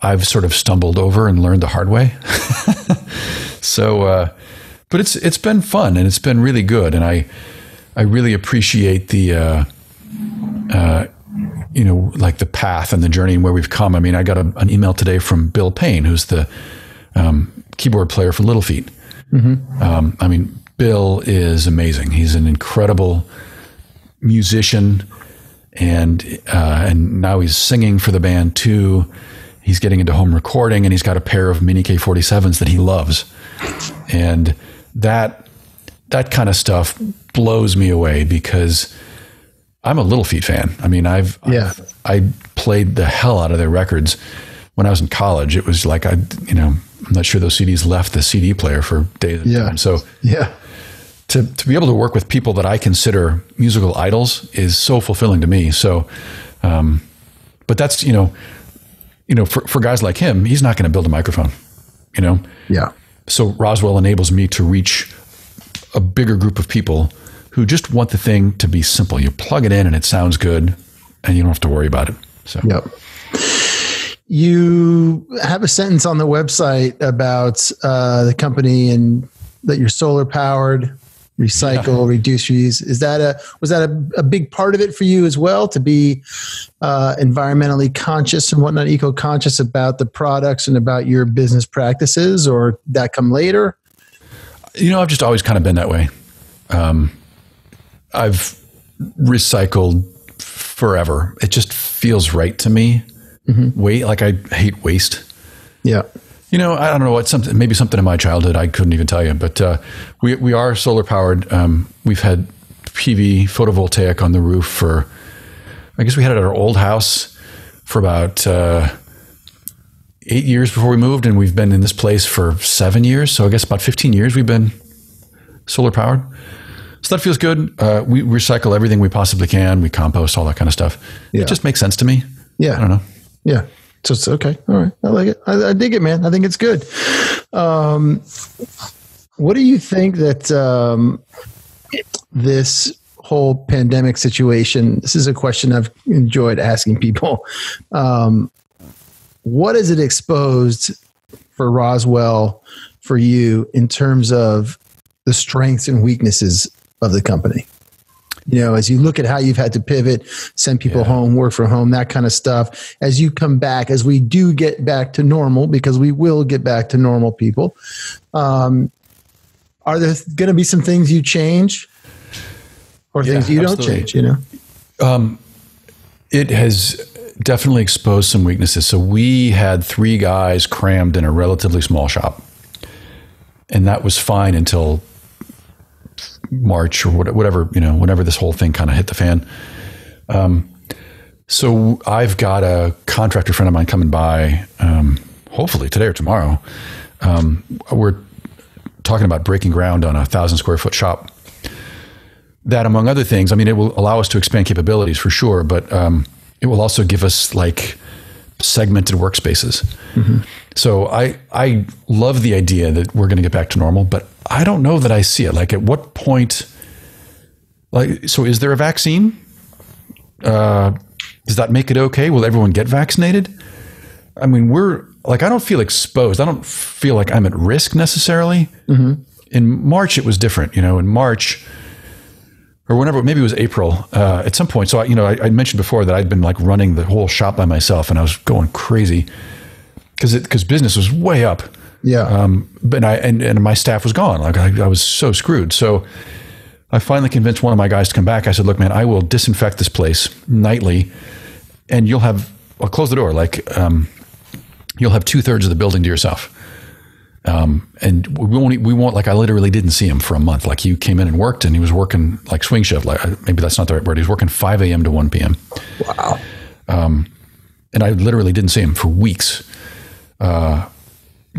I've sort of stumbled over and learned the hard way. So, uh, but it's, it's been fun, and it's been really good. And I, I really appreciate the, uh, uh, you know, like, the path and the journey and where we've come. I mean, I got a, an email today from Bill Payne, who's the, um, keyboard player for Little Feat. Mm-hmm. Um, I mean, Bill is amazing. He's an incredible musician, and, uh, and now he's singing for the band too. He's getting into home recording, and he's got a pair of Mini K forty-sevens that he loves. And that, that kind of stuff blows me away, because I'm a Little Feat fan. I mean, I've, yeah. I've, I played the hell out of their records when I was in college. It was like, I, you know, I'm not sure those C Ds left the C D player for days. Yeah. Time. So yeah, to, to be able to work with people that I consider musical idols is so fulfilling to me. So, um, but that's, you know, you know, for, for guys like him, he's not going to build a microphone, you know? Yeah. So Roswell enables me to reach a bigger group of people who just want the thing to be simple. You plug it in and it sounds good, and you don't have to worry about it. So, yep. You have a sentence on the website about uh, the company and that you're solar powered, recycle, yeah. reduce, reuse. Is that a, was that a, a big part of it for you as well, to be uh, environmentally conscious and whatnot, eco-conscious about the products and about your business practices, or that come later? You know, I've just always kind of been that way. Um, I've recycled forever. It just feels right to me. Mm-hmm. Wait, like, I hate waste. Yeah. You know, I don't know what something, maybe something in my childhood, I couldn't even tell you, but uh, we, we are solar powered. Um, we've had P V photovoltaic on the roof for, I guess we had it at our old house for about, uh, eight years before we moved, and we've been in this place for seven years. So I guess about fifteen years we've been solar powered. So that feels good. Uh, we recycle everything we possibly can. We compost, all that kind of stuff. Yeah. It just makes sense to me. Yeah. I don't know. Yeah. So it's okay. All right. I like it. I, I dig it, man. I think it's good. Um, what do you think that um, this whole pandemic situation, this is a question I've enjoyed asking people. Um, what is it exposed for Roswell, for you, in terms of the strengths and weaknesses of the company? You know, as you look at how you've had to pivot, send people yeah. home, work from home, that kind of stuff, as you come back, as we do get back to normal, because we will get back to normal, people, um, are there going to be some things you change or yeah, things you absolutely. don't change, you know? Um, it has definitely exposed some weaknesses. So we had three guys crammed in a relatively small shop, and that was fine until March or whatever, you know, whenever this whole thing kind of hit the fan. Um, so I've got a contractor friend of mine coming by, um, hopefully today or tomorrow. Um, we're talking about breaking ground on a thousand square foot shop that, among other things, I mean, it will allow us to expand capabilities for sure, but, um, it will also give us like segmented workspaces. Mm-hmm. So I, I love the idea that we're going to get back to normal, but I don't know that I see it. Like, at what point, like, so is there a vaccine? Uh, does that make it okay? Will everyone get vaccinated? I mean, we're like, I don't feel exposed. I don't feel like I'm at risk necessarily. Mm-hmm. In March, it was different, you know, in March or whenever, maybe it was April, uh, at some point. So I, you know, I, I mentioned before that I'd been like running the whole shop by myself, and I was going crazy because it, because business was way up. Yeah. Um, but I, and, and my staff was gone. Like I, I was so screwed. So I finally convinced one of my guys to come back. I said, look, man, I will disinfect this place nightly, and you'll have, I'll close the door. Like, um, you'll have two thirds of the building to yourself. Um, and we won't, we won't, like, I literally didn't see him for a month. Like, you came in and worked, and he was working like swing shift. Like, maybe that's not the right word. He was working five a.m. to one p.m. Wow. Um, and I literally didn't see him for weeks. Uh,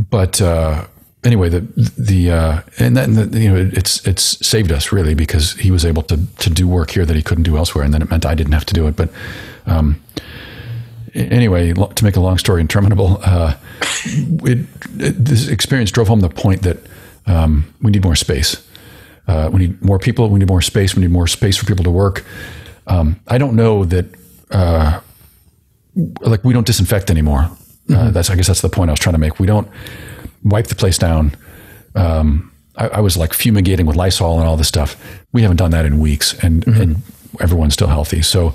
but, uh, anyway, the, the, uh, and then, the, you know, it, it's, it's saved us really, because he was able to, to do work here that he couldn't do elsewhere. And then it meant I didn't have to do it. But, um, anyway, to make a long story interminable, uh, it, it, this experience drove home the point that, um, we need more space. Uh, we need more people. We need more space. We need more space for people to work. Um, I don't know that, uh, like, we don't disinfect anymore. Uh, that's, I guess that's the point I was trying to make. We don't wipe the place down. Um, I, I was like fumigating with Lysol and all this stuff. We haven't done that in weeks, and, mm-hmm. and everyone's still healthy. So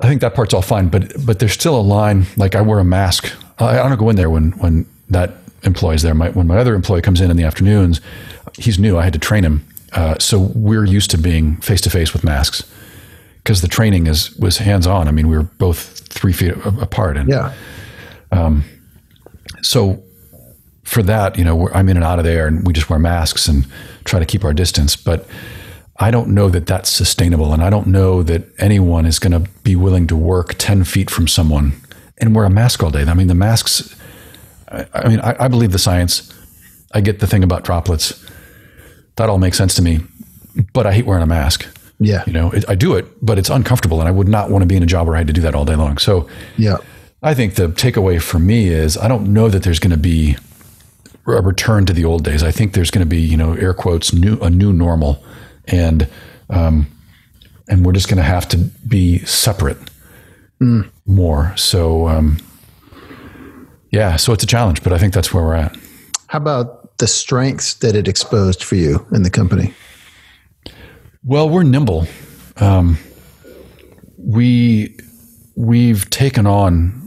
I think that part's all fine, but, but there's still a line. Like, I wear a mask. I, I don't go in there when, when that employee's there. My, when my other employee comes in in the afternoons, he's new. I had to train him. Uh, so we're used to being face to face with masks, because the training is, was hands-on. I mean, we were both three feet apart, and yeah. Um, so for that, you know, we're, I'm in and out of there, and we just wear masks and try to keep our distance, but I don't know that that's sustainable. And I don't know that anyone is going to be willing to work ten feet from someone and wear a mask all day. I mean, the masks, I, I mean, I, I believe the science. I get the thing about droplets. That all makes sense to me, but I hate wearing a mask. Yeah. You know, it, I do it, but it's uncomfortable, and I would not want to be in a job where I had to do that all day long. So yeah. I think the takeaway for me is, I don't know that there's going to be a return to the old days. I think there's going to be, you know, air quotes, new, a new normal, and, um, and we're just going to have to be separate mm. more. So, um, yeah, so it's a challenge, but I think that's where we're at. How about the strengths that it exposed for you in the company? Well, we're nimble. Um, we, we've taken on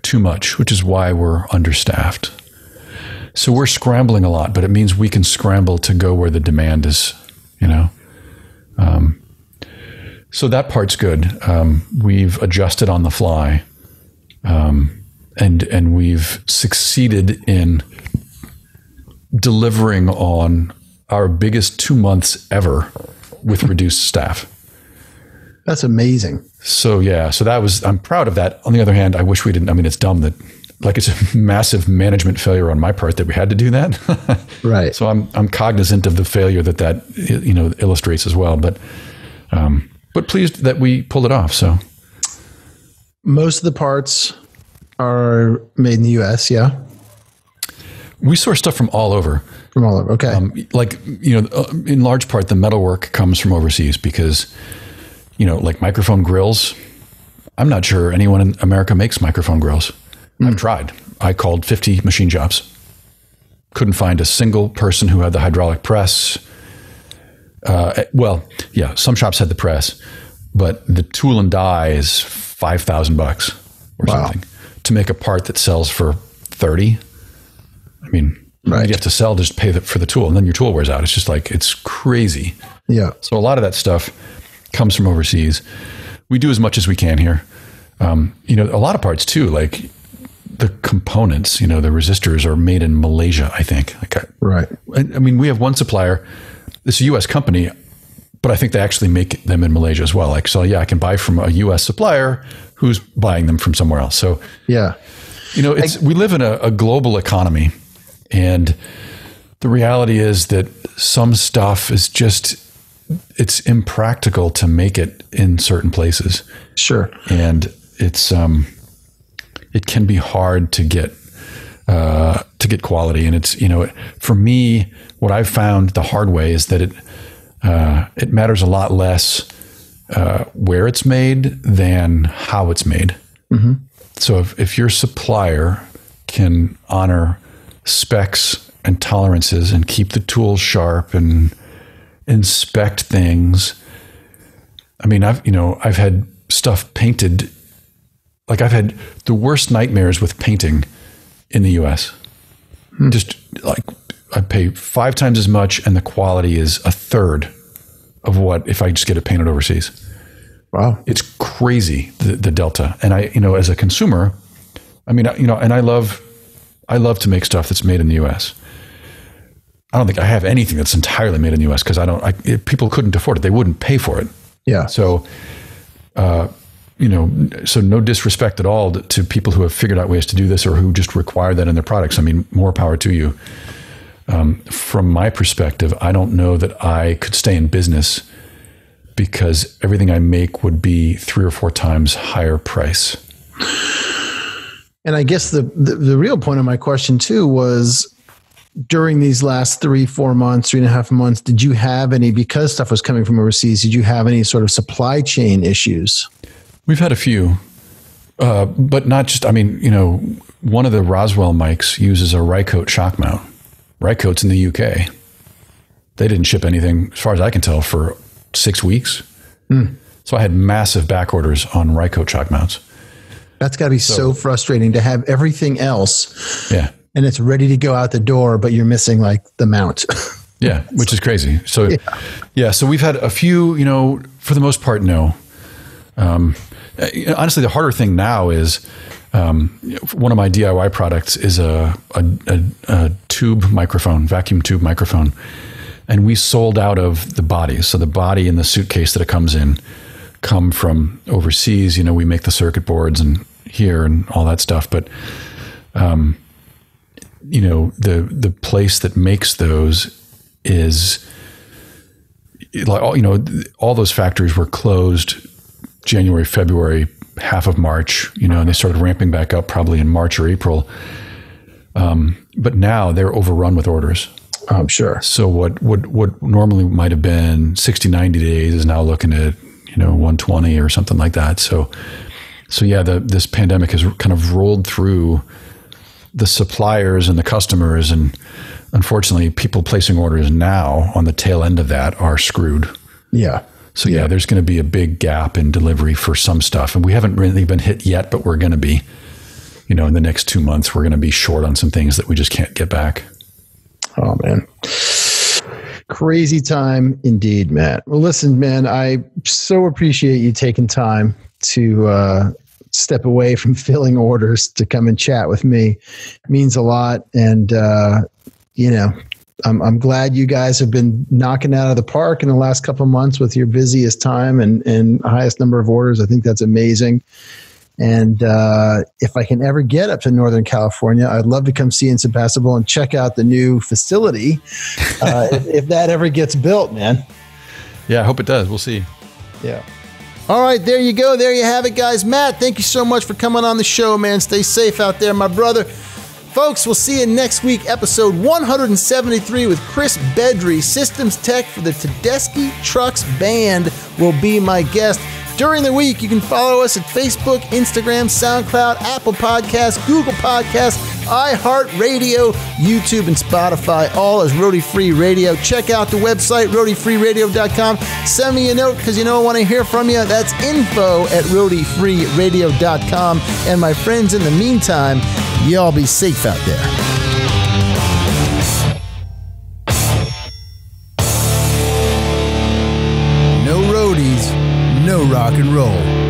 too much, which is why we're understaffed. So we're scrambling a lot, but it means we can scramble to go where the demand is, you know? Um, so that part's good. Um, we've adjusted on the fly, um, and, and we've succeeded in delivering on our biggest two months ever with reduced staff. That's amazing. So, yeah, so that was, I'm proud of that. On the other hand, I wish we didn't, I mean, it's dumb that like it's a massive management failure on my part that we had to do that. Right. So I'm, I'm cognizant of the failure that that, you know, illustrates as well, but, um, but pleased that we pulled it off. So most of the parts are made in the U S. Yeah. We source stuff from all over. From all over. Okay. Um, like, you know, in large part, the metalwork comes from overseas because, you know, like microphone grills, I'm not sure anyone in America makes microphone grills. Mm. I've tried. I called fifty machine shops. Couldn't find a single person who had the hydraulic press. Uh, well, yeah, some shops had the press, but the tool and die is five thousand bucks or wow. something to make a part that sells for thirty. I mean, right. you have to sell to just pay the, for the tool, and then your tool wears out. It's just like, it's crazy. Yeah. So a lot of that stuff comes from overseas. We do as much as we can here. Um, you know, a lot of parts too, like the components, you know, the resistors are made in Malaysia, I think. Like I, right. I, I mean, we have one supplier, it's a U S company, but I think they actually make them in Malaysia as well. Like, so yeah, I can buy from a U S supplier who's buying them from somewhere else. So yeah, you know, it's, I, we live in a, a global economy, and the reality is that some stuff is just, it's impractical to make it in certain places. Sure. And it's, um, it can be hard to get, uh, to get quality. And it's, you know, for me, what I've found the hard way is that it, uh, it matters a lot less, uh, where it's made than how it's made. Mm-hmm. So if, if your supplier can honor specs and tolerances and keep the tools sharp and inspect things. I mean, I've, you know, I've had stuff painted, like I've had the worst nightmares with painting in the U S. Hmm. Just like I pay five times as much and the quality is a third of what, if I just get it painted overseas. Wow. It's crazy. The, the delta. And I, you know, as a consumer, I mean, you know, and I love, I love to make stuff that's made in the U S. I don't think I have anything that's entirely made in the U S because I don't, I, it, people couldn't afford it. They wouldn't pay for it. Yeah. So, uh, you know, so no disrespect at all to, to people who have figured out ways to do this or who just require that in their products. I mean, more power to you. Um, from my perspective, I don't know that I could stay in business because everything I make would be three or four times higher price. And I guess the, the, the real point of my question too was, during these last three, four months, three and a half months, did you have any, because stuff was coming from overseas, did you have any sort of supply chain issues? We've had a few, uh, but not just, I mean, you know, one of the Roswell mics uses a Rycote shock mount. Rycote's in the U K. They didn't ship anything, as far as I can tell, for six weeks. Mm. So I had massive back orders on Rycote shock mounts. That's gotta be so, so frustrating to have everything else. Yeah. And it's ready to go out the door, but you're missing like the mount. Yeah, which is crazy. So yeah. yeah, so we've had a few, you know, for the most part, no. Um, honestly, the harder thing now is um, one of my D I Y products is a, a, a, a tube microphone, vacuum tube microphone. And we sold out of the body. So the body and the suitcase that it comes in come from overseas. You know, we make the circuit boards and here and all that stuff. But, um, you know, the, the place that makes those is like all, you know, all those factories were closed January, February, half of March, you know, and they started ramping back up probably in March or April. Um, but now they're overrun with orders. I'm sure. So what, what, what normally might've been sixty, ninety days is now looking at, you know, one twenty or something like that. So, so yeah, the, this pandemic has kind of rolled through the suppliers and the customers, and unfortunately people placing orders now on the tail end of that are screwed. Yeah. So yeah, yeah there's going to be a big gap in delivery for some stuff, and we haven't really been hit yet, but we're going to be, you know, in the next two months, we're going to be short on some things that we just can't get back. Oh man. Crazy time indeed, Matt. Well, listen, man, I so appreciate you taking time to, uh, step away from filling orders to come and chat with me. It means a lot. And, uh, you know, I'm, I'm glad you guys have been knocking out of the park in the last couple of months with your busiest time and, and highest number of orders. I think that's amazing. And uh, if I can ever get up to Northern California, I'd love to come see in Sebastopol and check out the new facility uh, if, if that ever gets built, man. Yeah, I hope it does. We'll see. Yeah. All right, there you go. There you have it, guys. Matt, thank you so much for coming on the show, man. Stay safe out there, my brother. Folks, we'll see you next week, episode one seventy-three with Chris Bedry, systems tech for the Tedeschi Trucks Band, will be my guest. During the week, you can follow us at Facebook, Instagram, SoundCloud, Apple Podcasts, Google Podcasts, iHeartRadio, YouTube, and Spotify, all as Roadie Free Radio. Check out the website, roadie free radio dot com. Send me a note because you know I want to hear from you. That's info at roadie free radio dot com. And my friends, in the meantime, y'all be safe out there. No rock and roll.